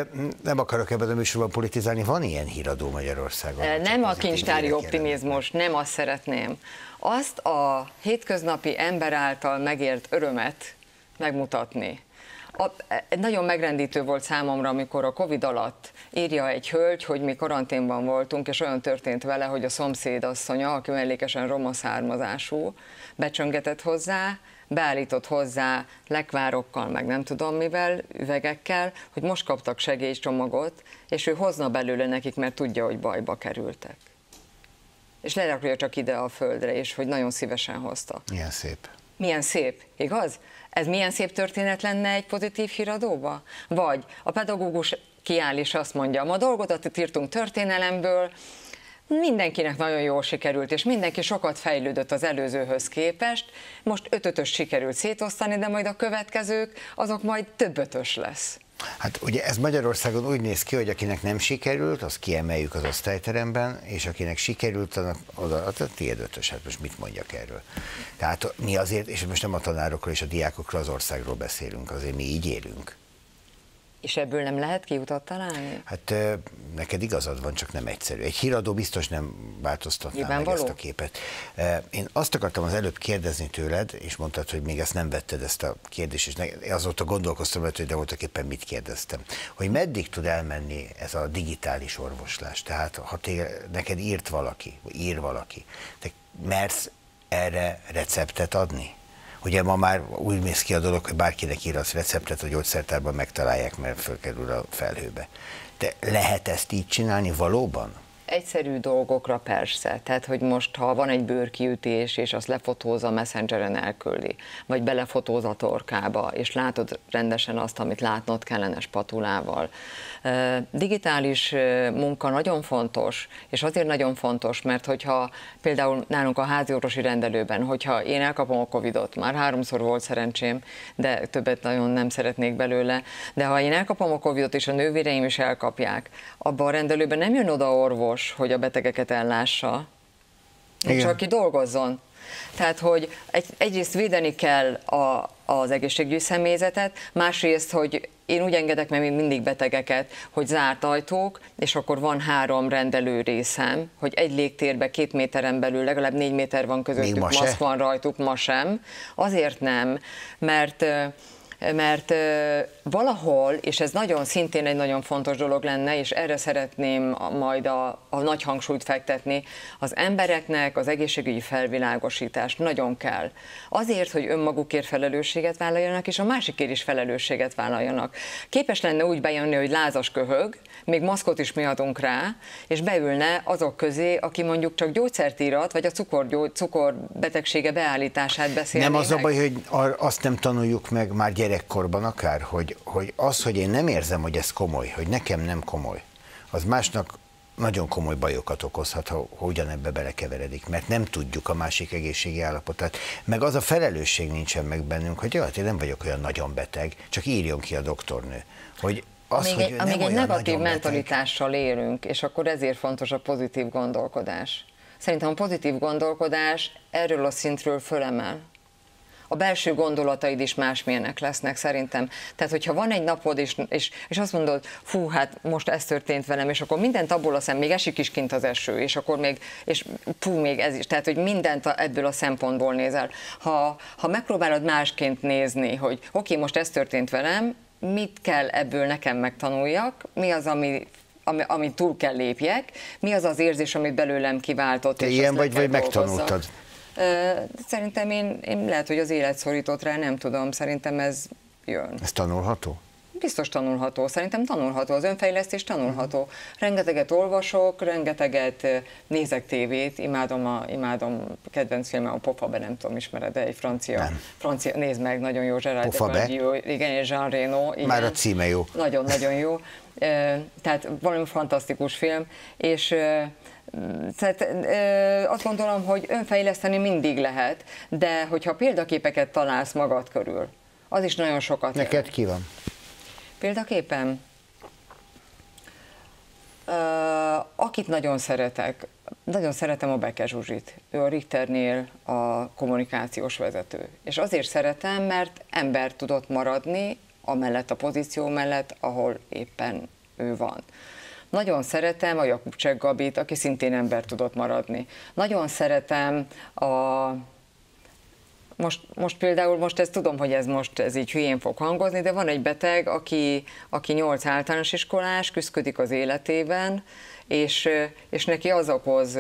nem akarok ebben a műsorban politizálni, van ilyen híradó Magyarországon? Nem a kincstári optimizmus, nem azt szeretném. Azt a hétköznapi ember által megért örömet megmutatni. Nagyon megrendítő volt számomra, amikor a Covid alatt írja egy hölgy, hogy mi karanténban voltunk, és olyan történt vele, hogy a szomszédasszonya, aki mellékesen roma származású, becsöngetett hozzá, beállított hozzá lekvárokkal, meg nem tudom mivel, üvegekkel, hogy most kaptak segélycsomagot, és ő hozna belőle nekik, mert tudja, hogy bajba kerültek. És lerakja csak ide a földre, és hogy nagyon szívesen hoztak. Milyen szép. Milyen szép, igaz? Ez milyen szép történet lenne egy pozitív híradóba? Vagy a pedagógus kiáll és azt mondja, ma dolgodat írtunk történelemből, mindenkinek nagyon jól sikerült, és mindenki sokat fejlődött az előzőhöz képest, most 5-5-ös sikerült szétosztani, de majd a következők, azok majd több 5-ös lesz. Hát ugye ez Magyarországon úgy néz ki, hogy akinek nem sikerült, azt kiemeljük az osztályteremben, és akinek sikerült, az a tiéd 5-ös, hát most mit mondjak erről? Tehát mi azért, és most nem a tanárokról és a diákokról, az országról beszélünk, azért mi így élünk. És ebből nem lehet kiutat találni? Hát neked igazad van, csak nem egyszerű. Egy híradó biztos nem változtatná meg ezt a képet. Én azt akartam az előbb kérdezni tőled, és mondtad, hogy még ezt nem vetted, ezt a kérdést, és azóta gondolkoztam, hogy de voltak éppen mit kérdeztem. Hogy meddig tud elmenni ez a digitális orvoslás? Tehát ha neked írt valaki, vagy ír valaki, te mersz erre receptet adni? Ugye ma már úgy mész ki a dolog, hogy bárkinek írhatsz receptet, a gyógyszertárban megtalálják, mert fölkerül a felhőbe. De lehet ezt így csinálni valóban? Egyszerű dolgokra persze. Tehát, hogy most, ha van egy bőrkiütés, és azt lefotózza, messengeren elküldi, vagy belefotóz a torkába, és látod rendesen azt, amit látnod kellene spatulával. Digitális munka nagyon fontos, és azért nagyon fontos, mert hogyha például nálunk a háziorvosi rendelőben, hogyha én elkapom a Covidot, már 3-szor volt szerencsém, de többet nagyon nem szeretnék belőle, de ha én elkapom a Covidot, és a nővéreim is elkapják, abban a rendelőben nem jön oda orvos, hogy a betegeket ellássa, csak ki dolgozzon. Tehát, hogy egyrészt védeni kell az egészségügyi személyzetet, másrészt, hogy én úgy engedek meg mindig betegeket, hogy zárt ajtók, és akkor van 3 rendelő részem, hogy egy légtérbe 2 méteren belül legalább 4 méter van közöttük, maszk van rajtuk, ma sem. Azért nem, mert valahol, és ez nagyon szintén egy nagyon fontos dolog lenne, és erre szeretném majd a nagy hangsúlyt fektetni, az embereknek az egészségügyi felvilágosítás nagyon kell. Azért, hogy önmagukért felelősséget vállaljanak, és a másikért is felelősséget vállaljanak. Képes lenne úgy bejönni, hogy lázas köhög, még maszkot is mi adunk rá, és beülne azok közé, aki mondjuk csak gyógyszert írat, vagy a cukorbetegsége beállítását beszélni. Nem az a baj, hogy azt nem tanuljuk meg már gyerekkorban akár, hogy az, hogy én nem érzem, hogy ez komoly, hogy nekem nem komoly, az másnak nagyon komoly bajokat okozhat, ha ugyanebbe belekeveredik, mert nem tudjuk a másik egészségi állapotát, meg az a felelősség nincsen meg bennünk, hogy jó, hát én nem vagyok olyan nagyon beteg, csak írjon ki a doktornő, hogy az, hogy nem olyan egy negatív mentalitással élünk, és akkor ezért fontos a pozitív gondolkodás. Szerintem a pozitív gondolkodás erről a szintről fölemel. A belső gondolataid is másmilyenek lesznek szerintem. Tehát, hogyha van egy napod, és azt mondod, fú, hát most ez történt velem, és akkor mindent abból a még esik is kint az eső, és akkor még, és fú, még ez is. Tehát, hogy mindent ebből a szempontból nézel. Ha megpróbálod másként nézni, hogy oké, most ez történt velem, mit kell ebből nekem megtanuljak, mi az, ami amit túl kell lépjek, mi az az érzés, amit belőlem kiváltott. Te és ilyen vagy megtanultad? Szerintem én lehet, hogy az élet szorított rá, nem tudom, szerintem ez jön. Ez tanulható? Biztos tanulható, szerintem tanulható, az önfejlesztés tanulható. Rengeteget olvasok, rengeteget nézek tévét, imádom kedvenc filmem, a Pofa Be, nem tudom, ismered, egy francia, nézd meg, nagyon jó Gerard Depardieu, igen, és Jean Reno. Igen. Már a címe jó. Nagyon-nagyon jó, tehát valami fantasztikus film, és... Tehát azt gondolom, hogy önfejleszteni mindig lehet, de hogyha példaképeket találsz magad körül, az is nagyon sokat jelent. Neked ki van? Példaképem? Akit nagyon szeretek, nagyon szeretem a Beke Zsuzsit. Ő a Richternél a kommunikációs vezető. És azért szeretem, mert ember tudott maradni amellett a pozíció mellett, ahol éppen ő van. Nagyon szeretem a Jakubcsek Gabit, aki szintén ember tudott maradni. Nagyon szeretem a... Most például, ez így hülyén fog hangozni, de van egy beteg, aki 8 általános iskolás, küszködik az életében, és neki az okoz,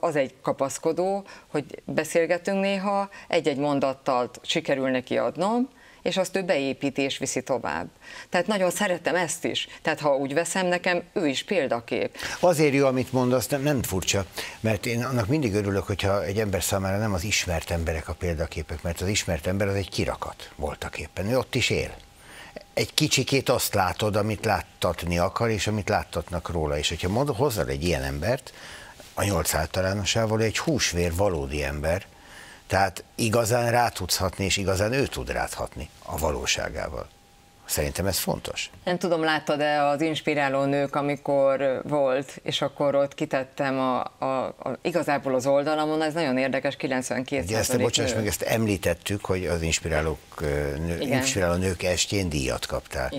az egy kapaszkodó, hogy beszélgetünk néha, egy-egy mondattal sikerül neki adnom, és azt ő beépíti és viszi tovább. Tehát nagyon szeretem ezt is. Tehát ha úgy veszem, nekem ő is példakép. Azért jó, amit mondasz, nem furcsa, mert én annak mindig örülök, hogyha egy ember számára nem az ismert emberek a példaképek, mert az ismert ember az egy kirakat voltak éppen, ő ott is él. Egy kicsikét azt látod, amit láttatni akar, és amit láttatnak róla. És hogyha hozzad egy ilyen embert, a 8 általánosával, egy húsvér valódi ember, tehát igazán rá tudsz hatni, és igazán ő tud rád hatni a valóságával. Szerintem ez fontos. Nem tudom, láttad-e az Inspiráló nők, amikor volt, és akkor ott kitettem igazából az oldalamon, ez nagyon érdekes, 92%. Ugye ezt, bocsáss meg, ezt említettük, hogy az Inspiráló nők estjén díjat kaptál.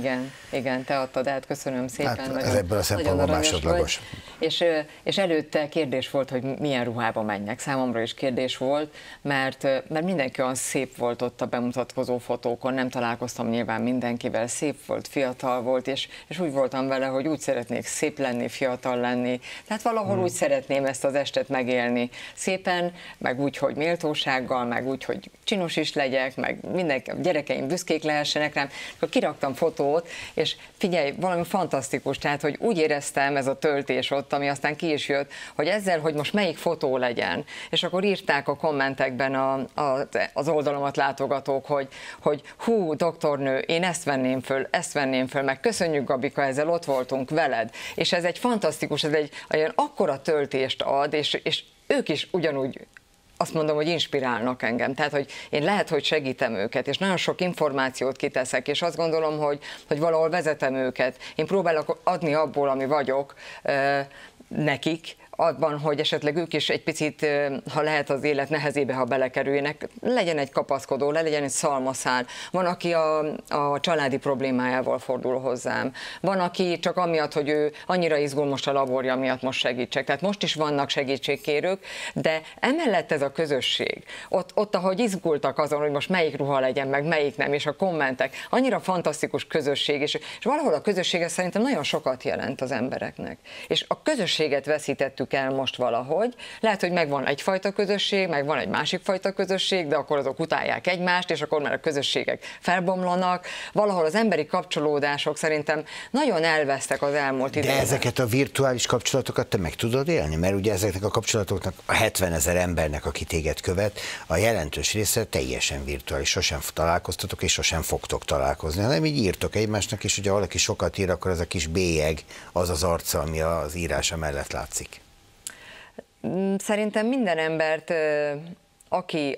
Igen, te adtad át, köszönöm szépen. Hát, nagyon, ez ebből a szempontból másodlagos. És előtte kérdés volt, hogy milyen ruhába menjek. Számomra is kérdés volt, mert mindenki olyan szép volt ott a bemutatkozó fotókon, nem találkoztam nyilván mindenkivel, szép volt, fiatal volt, és úgy voltam vele, hogy úgy szeretnék szép lenni, fiatal lenni, tehát valahol úgy szeretném ezt az estet megélni szépen, meg úgy, hogy méltósággal, meg úgy, hogy csinos is legyek, meg mindenki, gyerekeim büszkék lehessenek rám, akkor kiraktam fotót, és figyelj, valami fantasztikus, tehát, hogy úgy éreztem, ez a töltés ott, ami aztán ki is jött, hogy ezzel, hogy most melyik fotó legyen, és akkor írták a kommentekben az oldalamat látogatók, hogy hú, doktornő, én ezt venném föl, meg köszönjük, Gabika, ezzel ott voltunk veled, és ez egy fantasztikus, ez egy olyan akkora töltést ad, és ők is ugyanúgy azt mondom, hogy inspirálnak engem, tehát, hogy én lehet, hogy segítem őket, és nagyon sok információt kiteszek, és azt gondolom, hogy valahol vezetem őket, én próbálok adni abból, ami vagyok nekik, abban, hogy esetleg ők is egy picit, ha lehet az élet nehezébe, ha belekerüljenek, legyen egy kapaszkodó, legyen egy szalmaszál. Van, aki a családi problémájával fordul hozzám. Van, aki csak amiatt, hogy ő annyira izgul most a laborja, miatt most segítsek. Tehát most is vannak segítségkérők, de emellett ez a közösség. Ott ahogy izgultak azon, hogy most melyik ruha legyen, meg melyik nem, és a kommentek. Annyira fantasztikus közösség, és valahol a közössége szerintem nagyon sokat jelent az embereknek. És a közösséget veszítettük el most valahogy. Lehet, hogy megvan egyfajta közösség, meg van egy másik fajta közösség, de akkor azok utálják egymást, és akkor már a közösségek felbomlanak. Valahol az emberi kapcsolódások szerintem nagyon elvesztek az elmúlt időben. De ezeket a virtuális kapcsolatokat te meg tudod élni? Mert ugye ezeknek a kapcsolatoknak a 70 000 embernek, aki téged követ, a jelentős része teljesen virtuális. Sosem találkoztatok, és sosem fogtok találkozni, hanem így írtok egymásnak, és ugye ha valaki sokat ír, akkor az a kis bélyeg az az arca, ami az írása mellett látszik. Szerintem minden embert,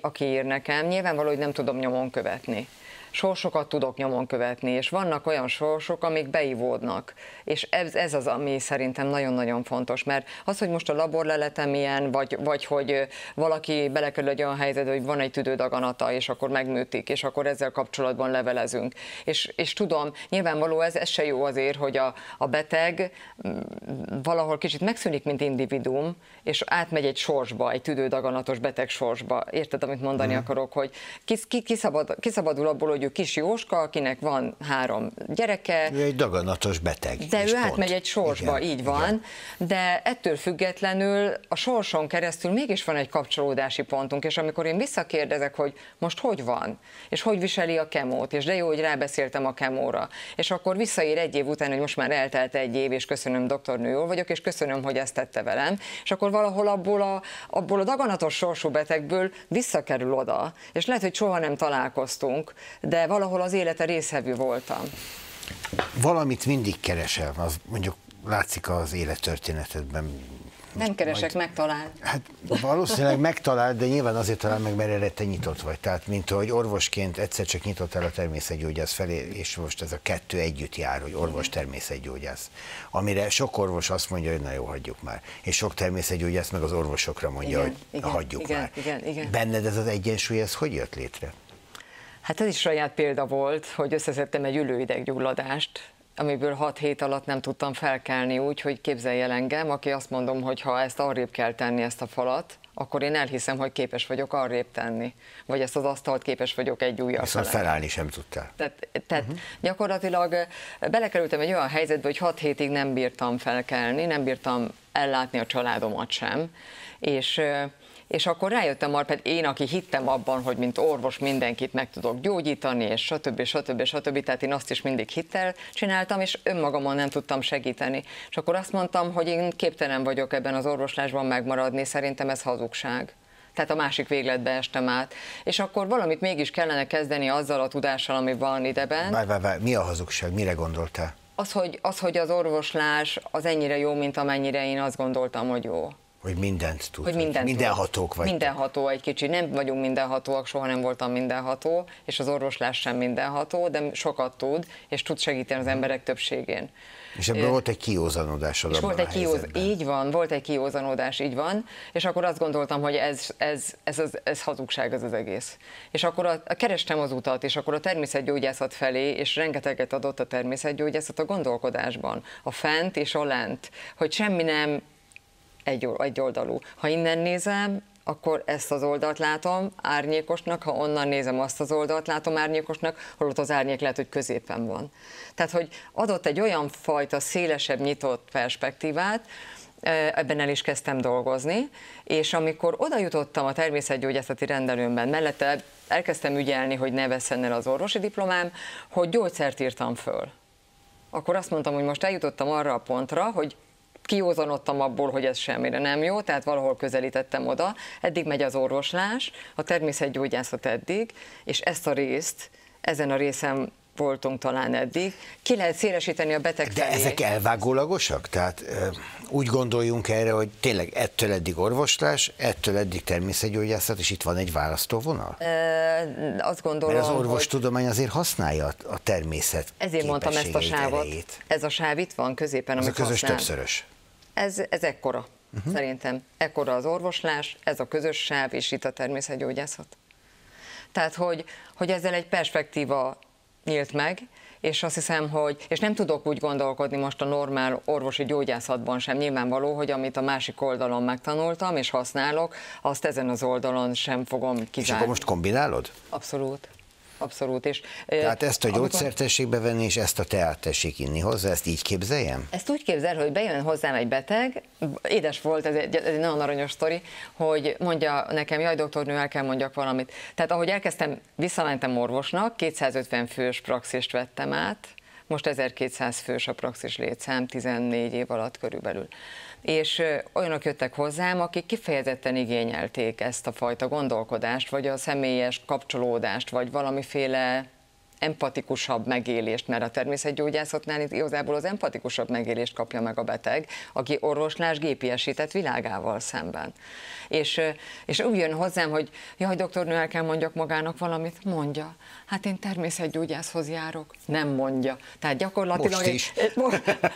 aki ír nekem, nyilvánvaló, hogy nem tudom nyomon követni. Sorsokat tudok nyomon követni, és vannak olyan sorsok, amik beivódnak. És ez az, ami szerintem nagyon-nagyon fontos, mert az, hogy most a laborleletem ilyen, vagy hogy valaki belekerül egy olyan helyzetbe, hogy van egy tüdődaganata, és akkor megműtik, és akkor ezzel kapcsolatban levelezünk. És tudom, nyilvánvaló ez se jó azért, hogy a beteg valahol kicsit megszűnik, mint individuum, és átmegy egy sorsba, egy tüdődaganatos beteg sorsba. Érted, amit mondani akarok, hogy kiszabadul abból, hogy nevű kis Jóska, akinek van 3 gyereke. Ő egy daganatos beteg. De ő átmegy egy sorsba, igen, így van. Igen. De ettől függetlenül a sorson keresztül mégis van egy kapcsolódási pontunk, és amikor én visszakérdezek, hogy most hogy van, és hogy viseli a kemót, és de jó, hogy rábeszéltem a kemóra, és akkor visszaír egy év után, hogy most már eltelt egy év, és köszönöm, doktornő, jól vagyok, és köszönöm, hogy ezt tette velem, és akkor valahol abból a daganatos sorsú betegből visszakerül oda, és lehet, hogy soha nem találkoztunk, de valahol az élete részhevű voltam. Valamit mindig keresem, az mondjuk látszik az élettörténetedben. Nem keresek, megtalál. Hát valószínűleg megtalál, de nyilván azért talál meg, mert erre te nyitott vagy. Tehát, mint ahogy orvosként egyszer csak nyitottál a természetgyógyász felé, és most ez a kettő együtt jár, hogy orvos-természetgyógyász. Amire sok orvos azt mondja, hogy na jó, hagyjuk már. És sok természetgyógyász meg az orvosokra mondja, igen, hogy igen, hagyjuk igen, már. Igen. Benned ez az egyensúly, ez hogy jött létre? Hát ez is saját példa volt, hogy összeszedtem egy ülőideggyulladást, amiből 6 hét alatt nem tudtam felkelni úgy, hogy képzelj el engem, aki azt mondom, hogy ha ezt arrébb kell tenni, ezt a falat, akkor én elhiszem, hogy képes vagyok arrébb tenni. Vagy ezt az asztalt képes vagyok egy ujjal. Viszont felállni sem tudtál. Tehát gyakorlatilag belekerültem egy olyan helyzetbe, hogy 6 hétig nem bírtam felkelni, nem bírtam ellátni a családomat sem, és akkor rájöttem arra, pedig én, aki hittem abban, hogy mint orvos mindenkit meg tudok gyógyítani, és stb. Tehát én azt is mindig hittel csináltam, és önmagamon nem tudtam segíteni. És akkor azt mondtam, hogy én képtelen vagyok ebben az orvoslásban megmaradni, szerintem ez hazugság. Tehát a másik végletbe estem át. És akkor valamit mégis kellene kezdeni azzal a tudással, ami van ideben. Várj, mi a hazugság? Mire gondoltál? Az, hogy az orvoslás az ennyire jó, mint amennyire én azt gondoltam, hogy jó. Hogy mindent tud. Hogy mindenhatók vagy. Mindenható egy kicsi. Nem vagyunk mindenhatóak, soha nem voltam mindenható, és az orvoslás sem mindenható, de sokat tud, és tud segíteni az emberek többségén. És ebből volt egy kiózanodás abban a helyzetben. Így van, volt egy kiózanodás, így van, és akkor azt gondoltam, hogy ez hazugság az egész. És akkor kerestem az utat, és akkor a természetgyógyászat felé, és rengeteget adott a természetgyógyászat a gondolkodásban, a fent és a lent, hogy semmi nem egyoldalú. Ha innen nézem, akkor ezt az oldalt látom árnyékosnak, ha onnan nézem, azt az oldalt látom árnyékosnak, holott az árnyék lehet, hogy középen van. Tehát, hogy adott egy olyan fajta szélesebb, nyitott perspektívát, ebben el is kezdtem dolgozni, és amikor oda jutottam a természetgyógyászati rendelőmben, mellette elkezdtem ügyelni, hogy ne vesszen el az orvosi diplomám, hogy gyógyszert írtam föl. Akkor azt mondtam, hogy most eljutottam arra a pontra, hogy kiózanodtam abból, hogy ez semmire nem jó, tehát valahol közelítettem oda, eddig megy az orvoslás, a természetgyógyászat eddig, és ezt a részt, ezen a részen voltunk talán eddig, ki lehet szélesíteni a beteg felé. De ezek elvágólagosak? Tehát úgy gondoljunk erre, hogy tényleg ettől eddig orvoslás, ettől eddig természetgyógyászat, és itt van egy választóvonal? Azt gondolom, mert az orvostudomány azért használja a természet képességeit. Ezért mondtam ezt a sávot. Erejét. Ez a sáv itt van középen, amit használ. Ez a közös többszörös. Ez ekkora, szerintem. Ekkora az orvoslás, ez a közös sáv, és itt a természetgyógyászat. Tehát, hogy ezzel egy perspektíva nyílt meg, és azt hiszem, hogy, és nem tudok úgy gondolkodni most a normál orvosi gyógyászatban sem, nyilvánvaló, hogy amit a másik oldalon megtanultam és használok, azt ezen az oldalon sem fogom kizárni. És akkor most kombinálod? Abszolút. Abszolút. És, tehát ezt a gyógyszert tessék bevenni, és ezt a teát tessék inni hozzá, ezt így képzeljem? Ezt úgy képzel, hogy bejön hozzám egy beteg, édes volt, ez egy nagyon aranyos sztori, hogy mondja nekem, jaj doktornő, el kell mondjak valamit. Tehát ahogy elkezdtem, visszamentem orvosnak, 250 fős praxist vettem át, most 1200 fős a praxis létszám, 14 év alatt körülbelül. És olyanok jöttek hozzám, akik kifejezetten igényelték ezt a fajta gondolkodást, vagy a személyes kapcsolódást, vagy valamiféle empatikusabb megélést, mert a természetgyógyászatnál igazából az empatikusabb megélést kapja meg a beteg, aki orvoslás gépiesített világával szemben. És úgy jön hozzám, hogy jaj, doktornő, el kell mondjak magának valamit, mondja. Hát én természetgyógyászhoz járok. Nem mondja. Tehát gyakorlatilag... Most is.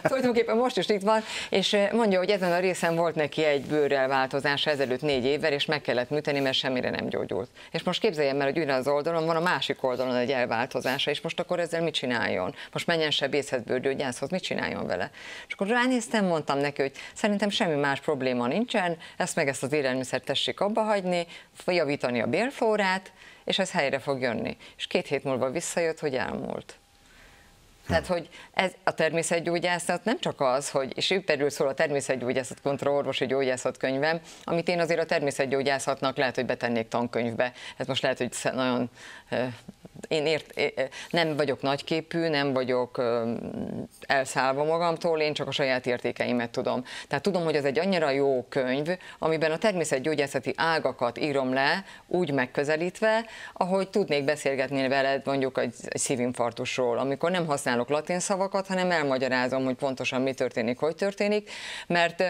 Tulajdonképpen most is itt van, és mondja, hogy ezen a részen volt neki egy bőrrelváltozás ezelőtt 4 évvel, és meg kellett műteni, mert semmire nem gyógyult. És most képzeljem el, hogy ugyanaz oldalon van, a másik oldalon egy elváltozás, ellátása, és most akkor ezzel mit csináljon? Most menjen sebészhez, bőrgyógyászhoz, mit csináljon vele? És akkor ránéztem, mondtam neki, hogy szerintem semmi más probléma nincsen, ezt meg ezt az élelmiszert tessék abba hagyni, javítani a bélflórát, és ez helyre fog jönni. És 2 hét múlva visszajött, hogy elmúlt. Tehát, hogy ez a természetgyógyászat nem csak az, hogy, és őperül szól a természetgyógyászat kontra orvosi gyógyászat könyvem, amit én azért a természetgyógyászatnak lehet, hogy betennék tankönyvbe. Ez most lehet, hogy nagyon, nem vagyok nagyképű, nem vagyok elszállva magamtól, én csak a saját értékeimet tudom. Tehát tudom, hogy ez egy annyira jó könyv, amiben a természetgyógyászati ágakat írom le, úgy megközelítve, ahogy tudnék beszélgetni veled mondjuk egy szívinfarktusról, amikor nem használom latin szavakat, hanem elmagyarázom, hogy pontosan mi történik, hogy történik, mert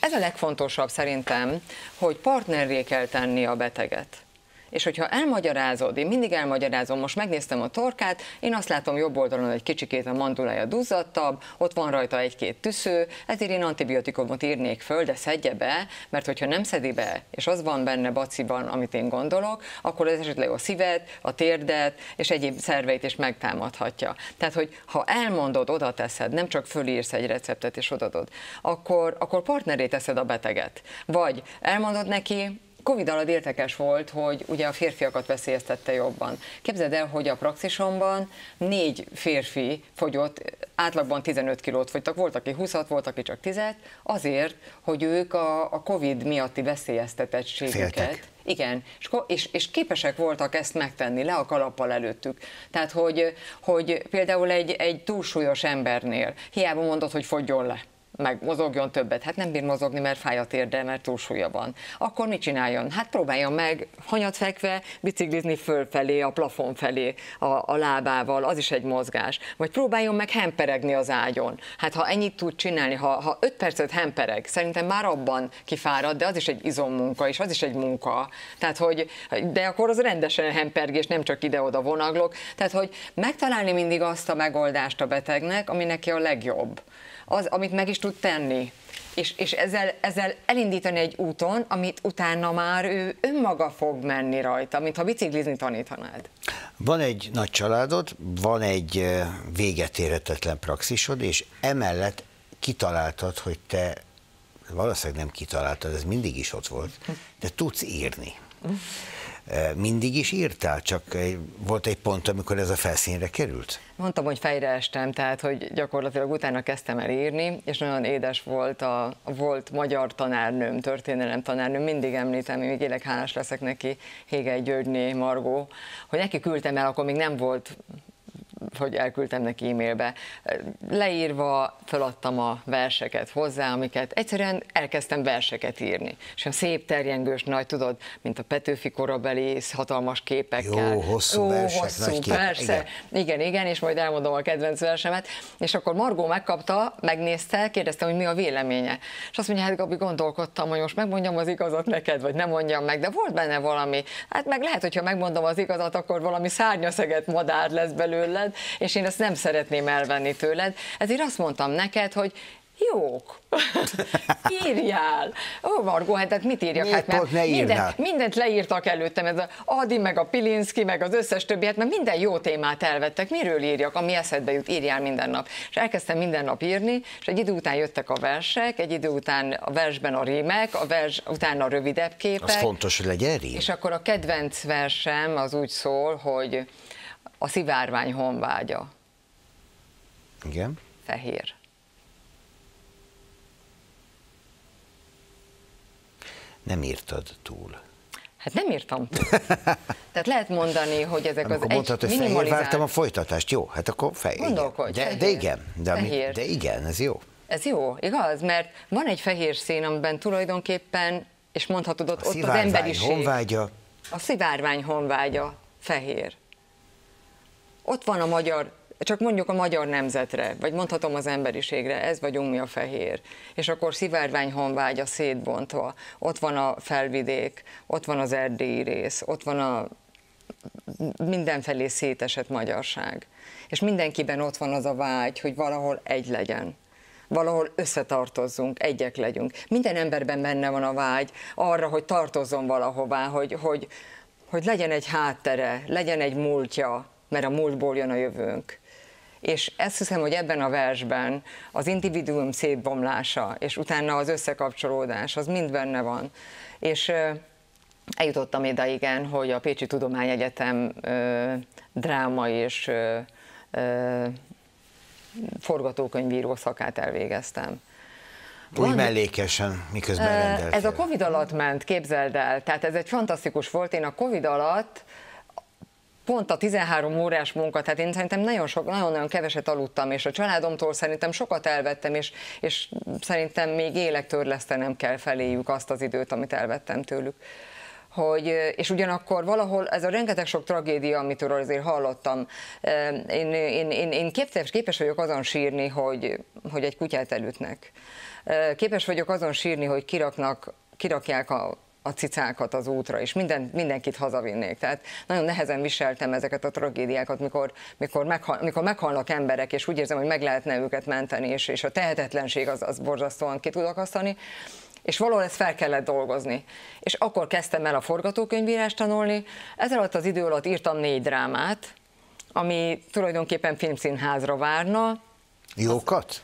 ez a legfontosabb szerintem, hogy partnerré kell tenni a beteget. És hogyha elmagyarázod, én mindig elmagyarázom, most megnéztem a torkát, én azt látom jobb oldalon, hogy kicsikét a mandulája duzzadtabb, ott van rajta 1-2 tüsző, ezért én antibiotikumot írnék föl, de szedje be, mert hogyha nem szedi be, és az van benne baciban, amit én gondolok, akkor ez esetleg a szívet, a térdet, és egyéb szerveit is megtámadhatja. Tehát, hogy ha elmondod, oda teszed, nem csak fölírsz egy receptet és odadod, akkor partneré teszed a beteget. Vagy elmondod neki, Covid alatt érdekes volt, hogy ugye a férfiakat veszélyeztette jobban. Képzeld el, hogy a praxisomban 4 férfi fogyott, átlagban 15 kilót fogytak, volt aki 20-at, volt aki csak 10-et, azért, hogy ők a Covid miatti veszélyeztetettségüket. Féltek. Igen, és képesek voltak ezt megtenni, le a kalappal előttük. Tehát, hogy például egy túlsúlyos embernél hiába mondod, hogy fogyjon le, meg mozogjon többet, hát nem bír mozogni, mert fáj a térde, mert túlsúlya van. Akkor mit csináljon? Hát próbáljon meg hanyatfekve biciklizni fölfelé, a plafon felé a lábával, az is egy mozgás. Vagy próbáljon meg hemperegni az ágyon. Hát ha ennyit tud csinálni, ha 5 percet hempereg, szerintem már abban kifárad, de az is egy izommunka, és az is egy munka. Tehát, hogy, de akkor az rendesen hempergés, nem csak ide-oda vonaglok. Tehát, hogy megtalálni mindig azt a megoldást a betegnek, ami neki a legjobb. Az, amit meg is tud tenni, és ezzel elindítani egy úton, amit utána már ő önmaga fog menni rajta, mintha biciklizni tanítanád. Van egy nagy családod, van egy véget érhetetlen praxisod, és emellett kitaláltad, hogy te, valószínűleg nem kitaláltad, ez mindig is ott volt, de tudsz írni. Mindig is írtál, csak volt egy pont, amikor ez a felszínre került? Mondtam, hogy fejre estem, tehát hogy gyakorlatilag utána kezdtem el írni, és nagyon édes volt a volt magyar tanárnőm, történelem tanárnőm, mindig említem, még élek hálás leszek neki, Hégely Györgyné Margó, hogy neki küldtem el, akkor még nem volt, hogy elküldtem neki e-mailbe. Leírva feladtam a verseket hozzá, amiket egyszerűen elkezdtem verseket írni. És a szép terjengős nagy, tudod, mint a Petőfi korabeli hatalmas képekkel. Jó, hosszú versek, hosszú, nagy kép. Persze. Igen, és majd elmondom a kedvenc versemet. És akkor Margó megkapta, megnézte, kérdeztem, hogy mi a véleménye. És azt mondja, hát Gabi, gondolkodtam, hogy most megmondjam az igazat neked, vagy nem mondjam meg, de volt benne valami. Hát meg lehet, hogyha megmondom az igazat, akkor valami szárnyaszeget madár lesz belőled, és én ezt nem szeretném elvenni tőled, ezért azt mondtam neked, hogy jók, írjál. Ó, Margó, hát mit írjak? Hát már mindent leírtak előttem, ez az Adi, meg a Pilinszki, meg az összes többi, hát már minden jó témát elvettek, miről írjak, ami eszedbe jut, írjál minden nap. És elkezdtem minden nap írni, és egy idő után jöttek a versek, egy idő után a versben a rímek, a vers után a rövidebb képek. Az fontos, hogy legyen rím. És akkor a kedvenc versem az úgy szól, hogy a szivárvány honvágya. Igen. Fehér. Nem írtad túl. Hát nem írtam túl. Tehát lehet mondani, hogy ezek amikor az mondtad, egy minimalizált... Fehér, vártam a folytatást. Jó, hát akkor fehér. Gondolkodj, fehér. De igen, de igen, ez jó. Ez jó, igaz? Mert van egy fehér szín, amiben tulajdonképpen, és mondhatod ott az emberiség. Honvágya. A szivárvány honvágya. Fehér. Ott van a magyar, csak mondjuk a magyar nemzetre, vagy mondhatom az emberiségre, ez vagyunk mi a fehér. És akkor szivárvány honvágya szétbontva, ott van a felvidék, ott van az erdélyi rész, ott van a mindenfelé szétesett magyarság. És mindenkiben ott van az a vágy, hogy valahol egy legyen. Valahol összetartozzunk, egyek legyünk. Minden emberben benne van a vágy arra, hogy tartozzon valahová, hogy legyen egy háttere, legyen egy múltja, mert a múltból jön a jövőnk. És ezt hiszem, hogy ebben a versben az individuum szétbomlása, és utána az összekapcsolódás, az mind benne van. És eljutottam ide, igen, hogy a Pécsi Tudományegyetem dráma és forgatókönyvíró szakát elvégeztem. Úgy mellékesen, miközben rendeltél. Ez a Covid alatt ment, képzeld el. Tehát ez egy fantasztikus volt. Én a Covid alatt pont a 13 órás munka, tehát én szerintem nagyon keveset aludtam, és a családomtól szerintem sokat elvettem, és szerintem még élettörlesztenem kell feléjük azt az időt, amit elvettem tőlük. És ugyanakkor valahol ez a rengeteg sok tragédia, amitől azért hallottam, én képes vagyok azon sírni, hogy egy kutyát elütnek. Képes vagyok azon sírni, hogy kirakják a cicákat az útra, és mindenkit hazavinnék. Tehát nagyon nehezen viseltem ezeket a tragédiákat, mikor meghalnak emberek, és úgy érzem, hogy meg lehetne őket menteni, és a tehetetlenség az borzasztóan ki tud akasztani. És valahol ezt fel kellett dolgozni. És akkor kezdtem el a forgatókönyvírást tanulni. Ez alatt az idő alatt írtam 4 drámát, ami tulajdonképpen filmszínházra várna. Jókat?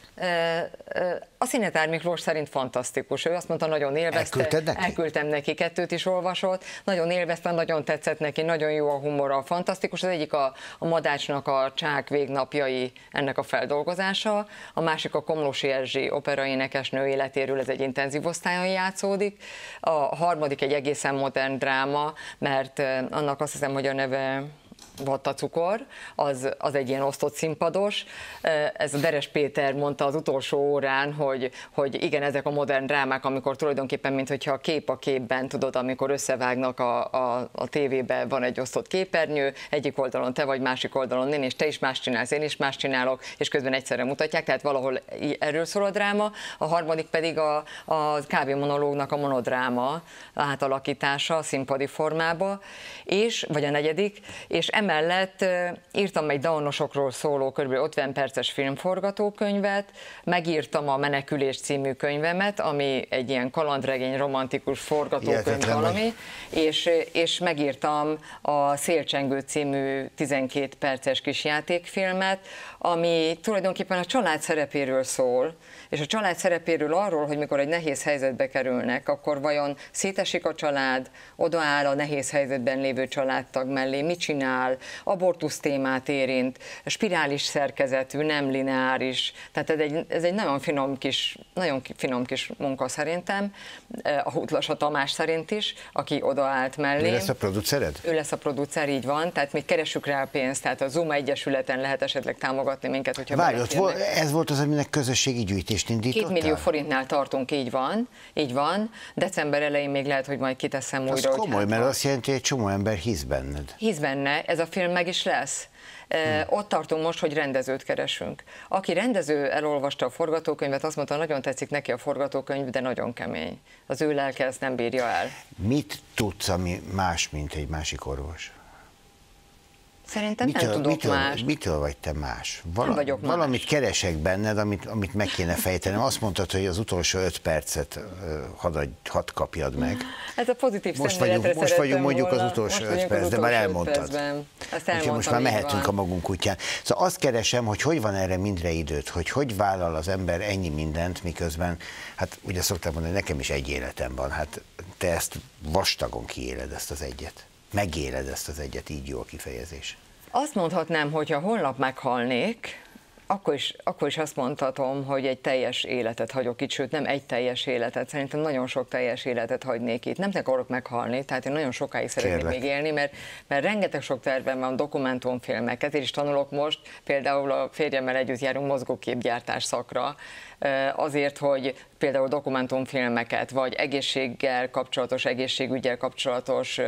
A Szinetár Miklós szerint fantasztikus. Ő azt mondta, nagyon élvezte. Elküldted neki? Elküldtem neki, 2-t is olvasott. Nagyon élveztem, nagyon tetszett neki, nagyon jó a humora, fantasztikus. Az egyik a Madácsnak a Csák végnapjai, ennek a feldolgozása. A másik a Komlósi Erzsi operaénekesnő életéről, ez egy intenzív osztályon játszódik. A harmadik egy egészen modern dráma, mert annak azt hiszem, hogy a neve... Vattacukor, az egy ilyen osztott színpados. Ez a Beres Péter mondta az utolsó órán, hogy igen, ezek a modern drámák, amikor tulajdonképpen, mintha a kép a képben, tudod, amikor összevágnak a tévébe, van egy osztott képernyő, egyik oldalon te vagy, másik oldalon én, és te is más csinálsz, én is más csinálok, és közben egyszerre mutatják, tehát valahol erről szól a dráma. A harmadik pedig a kb. Monológnak a monodráma átalakítása a színpadi formába, vagy a negyedik, és emellett írtam egy downosokról szóló kb. 50 perces filmforgatókönyvet, megírtam a Menekülés című könyvemet, ami egy ilyen kalandregény, romantikus forgatókönyv valami, és megírtam a Szélcsengő című 12 perces kis játékfilmet, ami tulajdonképpen a család szerepéről szól, és a család szerepéről arról, hogy mikor egy nehéz helyzetbe kerülnek, akkor vajon szétesik a család, odaáll a nehéz helyzetben lévő családtag mellé, mit csinál, abortusz témát érint, spirális szerkezetű, nem lineáris, tehát ez egy nagyon finom kis munka szerintem, a Hutlas a Tamás szerint is, aki odaállt mellé. Ő lesz a producered? Ő lesz a producer, így van, tehát mi keressük rá a pénzt, tehát a Zoom Egyesületen lehet esetleg támogatni minket, hogyha beleférnek. Ez volt az, aminek közösségi gyűjtés. 2 millió forintnál tartunk, így van. December elején még lehet, hogy majd kiteszem újra. Ez komoly, mert azt jelenti, hogy egy csomó ember hisz benned. Hisz benne, ez a film meg is lesz. Ott tartunk most, hogy rendezőt keresünk. Aki rendező elolvasta a forgatókönyvet, azt mondta, nagyon tetszik neki a forgatókönyv, de nagyon kemény. Az ő lelke ezt nem bírja el. Mit tudsz, ami más, mint egy másik orvos? Szerintem nem tudok más. Mitől vagy te más? Valamit keresek benned, amit meg kéne fejtenem. Azt mondtad, hogy az utolsó 5 percet hadd kapjad meg. Ez a pozitív szemléletre szerettem volna. Most vagyunk mondjuk az utolsó 5 perc, de már elmondtad. Úgyhogy most már mehetünk a magunk útján. Szóval azt keresem, hogy van erre mindre időt, hogy vállal az ember ennyi mindent, miközben, hát ugye szoktam mondani, nekem is egy életem van, hát te ezt vastagon kiéled, ezt az egyet. Megéled ezt az egyet, így jó a kifejezés. Azt mondhatnám, hogy ha holnap meghalnék, akkor is azt mondhatom, hogy egy teljes életet hagyok itt, sőt nem egy teljes életet, szerintem nagyon sok teljes életet hagynék itt. Nem akarok meghalni, tehát én nagyon sokáig szeretnék még élni, mert rengeteg sok tervem van, dokumentumfilmek, ezért is tanulok most, például a férjemmel együtt járunk mozgóképgyártás szakra, azért, hogy például dokumentumfilmeket, vagy egészséggel kapcsolatos, egészségügyel kapcsolatos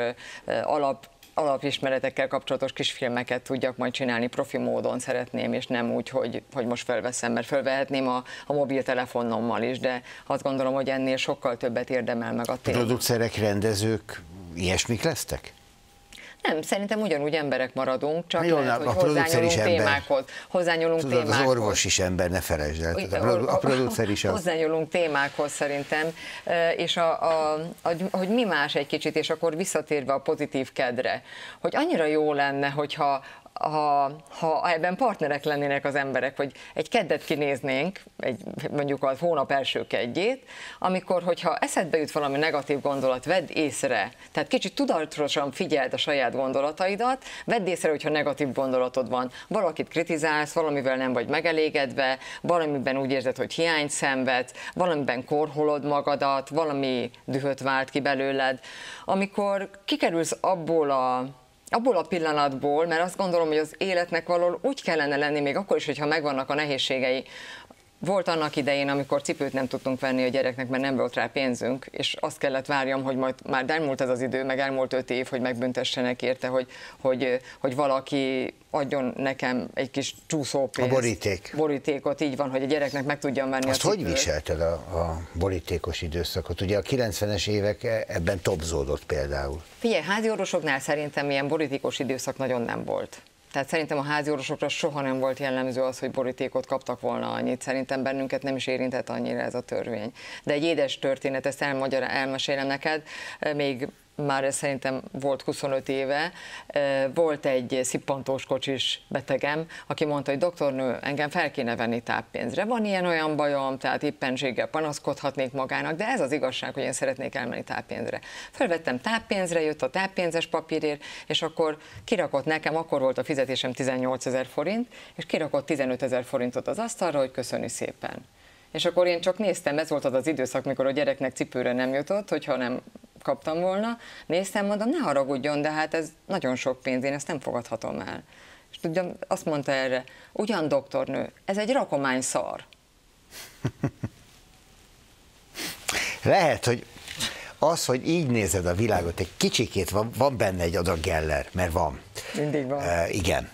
alapismeretekkel kapcsolatos kisfilmeket tudjak majd csinálni, profi módon szeretném, és nem úgy, hogy most felveszem, mert felvehetném a mobiltelefonommal is, de azt gondolom, hogy ennél sokkal többet érdemel meg a téma. Producerek, rendezők, ilyesmik lesztek? Nem, szerintem ugyanúgy emberek maradunk, csak lehet, hogy hozzányúlunk témákhoz. Az orvos is ember, ne felejtsd el, a producer is az. Hozzányúlunk témákhoz szerintem, és hogy mi más egy kicsit, és akkor visszatérve a pozitív kedre, hogy annyira jó lenne, hogyha ha ebben partnerek lennének az emberek, hogy egy keddet kinéznénk, mondjuk a hónap első kedjét, amikor, hogyha eszedbe jut valami negatív gondolat, vedd észre, tehát kicsit tudatosan figyeld a saját gondolataidat, vedd észre, hogyha negatív gondolatod van, valakit kritizálsz, valamivel nem vagy megelégedve, valamiben úgy érzed, hogy hiányt szenvedsz, valamiben korholod magadat, valami dühöt vált ki belőled. Amikor kikerülsz abból a pillanatból, mert azt gondolom, hogy az életnek valahol úgy kellene lenni, még akkor is, hogyha megvannak a nehézségei. Volt annak idején, amikor cipőt nem tudtunk venni a gyereknek, mert nem volt rá pénzünk, és azt kellett várjam, hogy majd már elmúlt ez az idő, meg elmúlt 5 év, hogy megbüntessenek érte, hogy valaki adjon nekem egy kis csúszópénzt. A borítékot, így van, hogy a gyereknek meg tudjam venni azt a cipőt. Hogy viselted a borítékos időszakot? Ugye a 90-es évek ebben topzódott például. Figyelj, háziorvosoknál szerintem ilyen borítékos időszak nagyon nem volt. Tehát szerintem a háziorvosokra soha nem volt jellemző az, hogy borítékot kaptak volna annyit. Szerintem bennünket nem is érintett annyira ez a törvény. De egy édes történet, ezt elmesélem neked, még már ez szerintem volt 25 éve, volt egy szippantós kocsis betegem, aki mondta, hogy doktornő, engem fel kéne venni táppénzre. Van ilyen-olyan bajom, tehát éppenséggel panaszkodhatnék magának, de ez az igazság, hogy én szeretnék elmenni táppénzre. Fölvettem táppénzre, jött a táppénzes papírért, és akkor kirakott nekem, akkor volt a fizetésem 18 000 forint, és kirakott 15 000 forintot az asztalra, hogy köszöni szépen. És akkor én csak néztem, ez volt az az időszak, mikor a gyereknek cipőre nem jutott, hogyha nem kaptam volna, néztem, mondom, ne haragudjon, de hát ez nagyon sok pénz, én ezt nem fogadhatom el. És tudjam, azt mondta erre, ugyan doktornő, ez egy rakomány szar. Lehet, hogy az, hogy így nézed a világot, egy kicsikét van benne egy adag geller, mert van. Mindig van. Igen.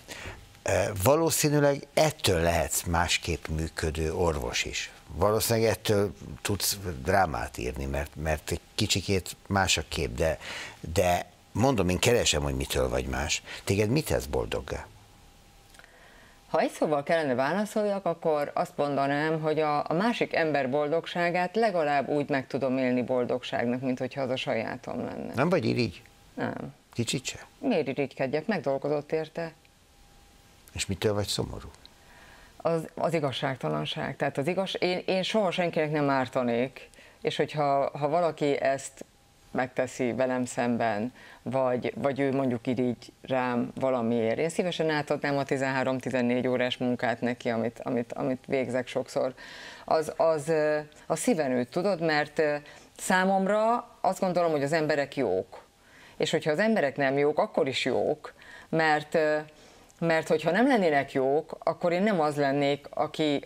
Valószínűleg ettől lehetsz másképp működő orvos is. Valószínűleg ettől tudsz drámát írni, mert egy kicsikét más a kép, de mondom, én keresem, hogy mitől vagy más. Téged mit tesz boldoggá? Ha egy szóval kellene válaszoljak, akkor azt mondanám, hogy a másik ember boldogságát legalább úgy meg tudom élni boldogságnak, mint hogyha az a sajátom lenne. Nem vagy irigy? Nem. Kicsit se? Miért irigykedjek? Megdolgozott érte. És mitől vagy szomorú? Az igazságtalanság. Tehát én soha senkinek nem ártanék, és hogyha valaki ezt megteszi velem szemben, vagy ő mondjuk irigy rám valamiért, én szívesen átadnám a 13-14 órás munkát neki, amit végzek sokszor. Az a szíven üt, tudod, mert számomra azt gondolom, hogy az emberek jók. És hogyha az emberek nem jók, akkor is jók, mert hogyha nem lennének jók, akkor én nem az lennék,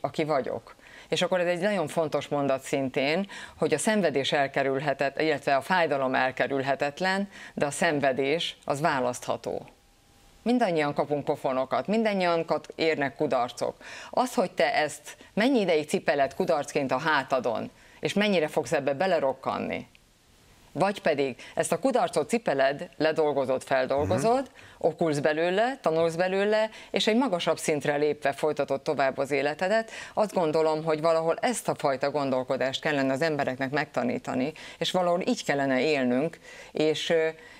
aki vagyok. És akkor ez egy nagyon fontos mondat szintén, hogy a szenvedés elkerülhetetlen, illetve a fájdalom elkerülhetetlen, de a szenvedés az választható. Mindannyian kapunk pofonokat, mindannyian érnek kudarcok. Az, hogy te ezt mennyi ideig cipeled kudarcként a hátadon, és mennyire fogsz ebbe belerokkanni, vagy pedig ezt a kudarcot cipeled, ledolgozod, feldolgozod, okulsz belőle, tanulsz belőle, és egy magasabb szintre lépve folytatod tovább az életedet. Azt gondolom, hogy valahol ezt a fajta gondolkodást kellene az embereknek megtanítani, és valahol így kellene élnünk,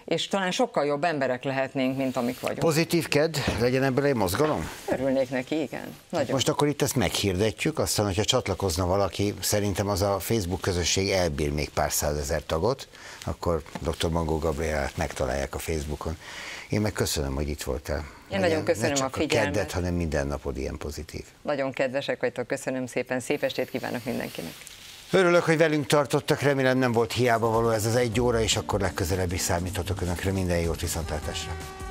és talán sokkal jobb emberek lehetnénk, mint amik vagyunk. Pozitív kedv, legyen ebből egy mozgalom? Örülnék neki, igen. Nagyon. Most akkor itt ezt meghirdetjük, aztán, hogyha csatlakozna valaki, szerintem az a Facebook közösség elbír még pár százezer tagot, akkor dr. Mangó Gabriellát megtalálják a Facebookon. Én meg köszönöm, hogy itt voltál. Én nagyon köszönöm a figyelmet. Ne csak a keddet, hanem minden napod ilyen pozitív. Nagyon kedvesek vagytok, köszönöm szépen, szép estét kívánok mindenkinek. Örülök, hogy velünk tartottak, remélem nem volt hiába való ez az 1 óra, és akkor legközelebb is számíthatok önökre. Minden jót, viszontlátásra!